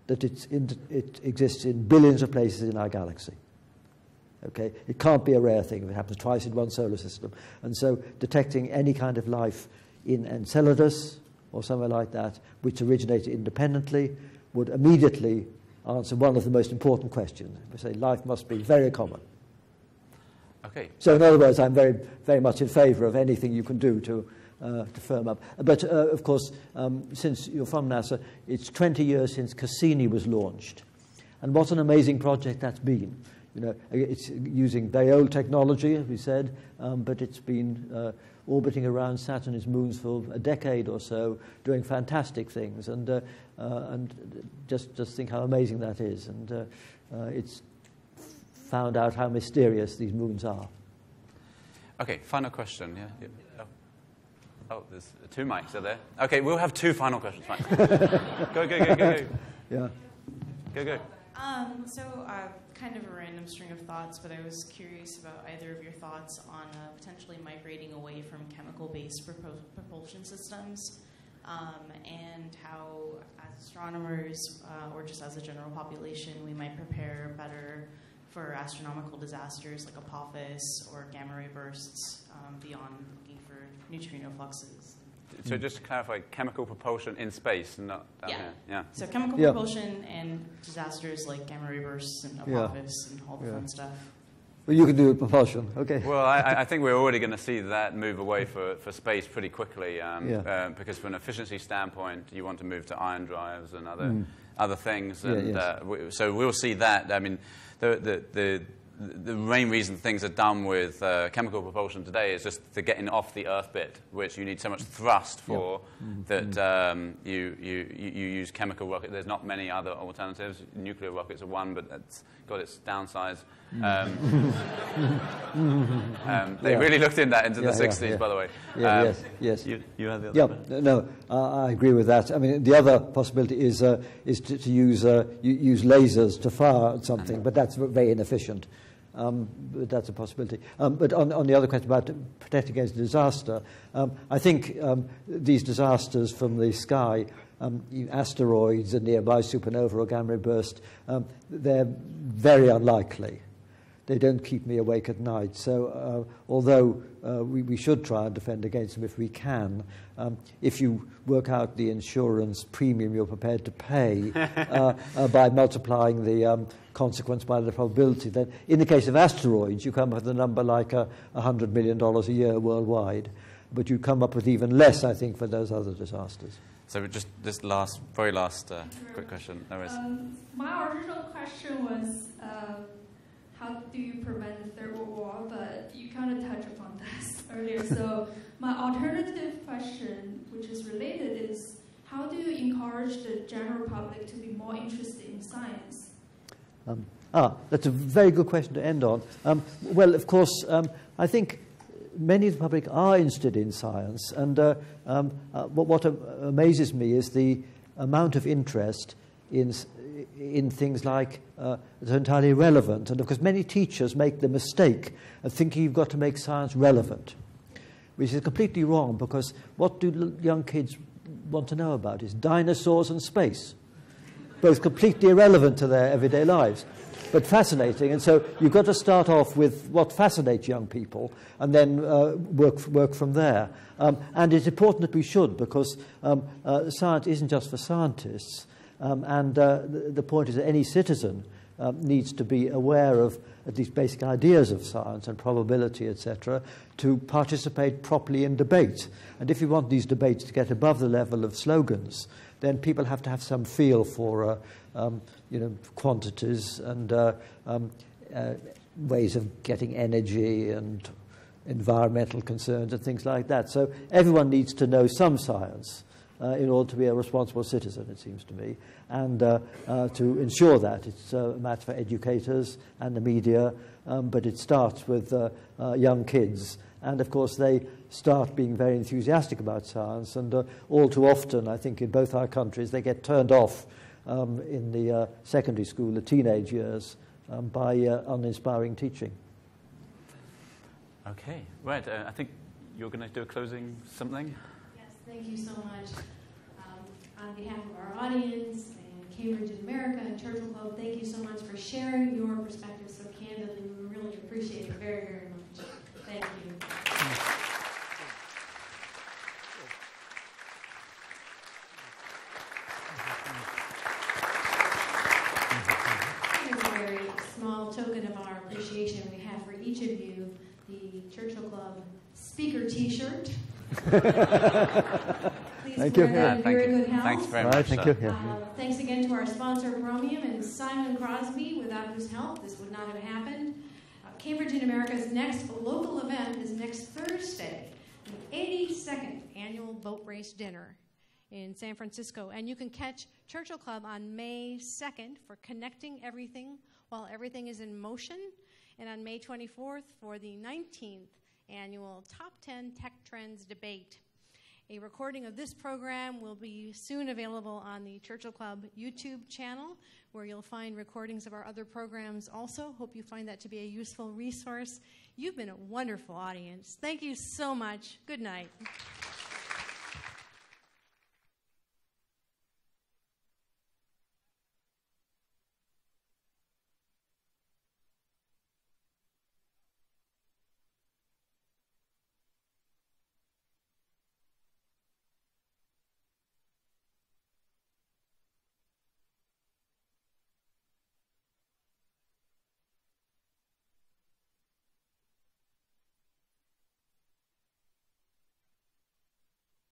that it's in, it exists in billions of places in our galaxy. Okay? It can't be a rare thing if it happens twice in one solar system. And so detecting any kind of life in Enceladus or somewhere like that, which originated independently, would immediately answer one of the most important questions. We say life must be very common. Okay. So in other words, I'm very, very much in favor of anything you can do to, uh, to firm up. But, uh, of course, um, since you're from NASA, it's twenty years since Cassini was launched. And what an amazing project that's been. You know, it's using very old technology, as we said, um, but it's been uh, orbiting around Saturn and its moons for a decade or so, doing fantastic things. And, uh, uh, and just, just think how amazing that is. And uh, uh, it's found out how mysterious these moons are. OK, final question. Yeah. yeah. Oh. oh, there's two mics, are there? OK, we'll have two final questions. Fine. go, go, go, go, go. Yeah. Go, go. Um, so uh, kind of a random string of thoughts, but I was curious about either of your thoughts on uh, potentially migrating away from chemical-based propul propulsion systems um, and how, as astronomers uh, or just as a general population, we might prepare better for astronomical disasters like Apophis or gamma-ray bursts um, beyond looking for neutrino fluxes. So just to clarify, chemical propulsion in space, not down yeah. here. Yeah. So chemical yeah. propulsion and disasters like gamma ray bursts and Apophis yeah. and all the yeah. fun stuff. Well, you can do propulsion, okay. Well, I, I think we're already going to see that move away for, for space pretty quickly, um, yeah. uh, because from an efficiency standpoint, you want to move to ion drives and other mm. other things. And, yeah, yes. uh, w so we'll see that. I mean, the the... the The main reason things are done with uh, chemical propulsion today is just the getting off the Earth bit, which you need so much thrust for yeah. mm-hmm. that um, you, you, you use chemical rockets. There's not many other alternatives. Nuclear rockets are one, but it's got its downsides. Um, um, they yeah. really looked in that into yeah, the sixties, yeah, yeah. by the way. Yeah, um, yes, yes. You, you have the other one. Yeah, no, uh, I agree with that. I mean, the other possibility is, uh, is to, to use, uh, use lasers to fire at something, but that's very inefficient. Um, but that's a possibility. Um, but on, on the other question about protect against disaster, um, I think um, these disasters from the sky, um, asteroids, a nearby supernova or gamma ray burst, um, they're very unlikely. They don't keep me awake at night. So uh, although uh, we, we should try and defend against them if we can, um, if you work out the insurance premium you're prepared to pay uh, uh, by multiplying the um, consequence by the probability, then in the case of asteroids, you come up with a number like uh, one hundred million dollars a year worldwide. But you come up with even less, I think, for those other disasters. So just this last, very last uh, quick question. No worries. Um, my original question was, uh, how do you prevent the Third World War? But you kind of touched upon this earlier. So my alternative question, which is related, is how do you encourage the general public to be more interested in science? Um, ah, that's a very good question to end on. Um, well, of course, um, I think many of the public are interested in science. And uh, um, uh, what, what amazes me is the amount of interest in in things like uh, that's entirely relevant. And of course, many teachers make the mistake of thinking you've got to make science relevant, which is completely wrong, because what do young kids want to know about is dinosaurs and space, both completely irrelevant to their everyday lives, but fascinating. And so you've got to start off with what fascinates young people and then uh, work, work from there. Um, and it's important that we should, because um, uh, science isn't just for scientists. Um, and uh, the, the point is that any citizen um, needs to be aware of at least basic ideas of science and probability, et cetera, to participate properly in debate. And if you want these debates to get above the level of slogans, then people have to have some feel for, uh, um, you know, quantities and uh, um, uh, ways of getting energy and environmental concerns and things like that. So everyone needs to know some science. Uh, in order to be a responsible citizen, it seems to me. And uh, uh, to ensure that, it's a matter for educators and the media, um, but it starts with uh, uh, young kids. And of course, they start being very enthusiastic about science, and uh, all too often, I think, in both our countries, they get turned off um, in the uh, secondary school, the teenage years, um, by uh, uninspiring teaching. Okay, right. Uh, I think you're going to do a closing something. Thank you so much. Um, on behalf of our audience and Cambridge in America and Churchill Club, thank you so much for sharing your perspective so candidly. We really appreciate it very, very much. Thank you. Here's a very small token of our appreciation we have for each of you, the Churchill Club speaker T-shirt. Please thank you. Yeah, thank you. Good health. Thanks very much. Right, thank you. Yeah, yeah. Uh, thanks again to our sponsor, Bromium, and Simon Crosby, without whose help this would not have happened. Uh, Cambridge in America's next local event is next Thursday, the eighty-second Annual Boat Race Dinner in San Francisco. And you can catch Churchill Club on May second for Connecting Everything While Everything is in Motion, and on May twenty-fourth for the nineteenth Annual Top ten Tech Trends Debate. A recording of this program will be soon available on the Churchill Club YouTube channel, where you'll find recordings of our other programs also. Hope you find that to be a useful resource. You've been a wonderful audience. Thank you so much. Good night.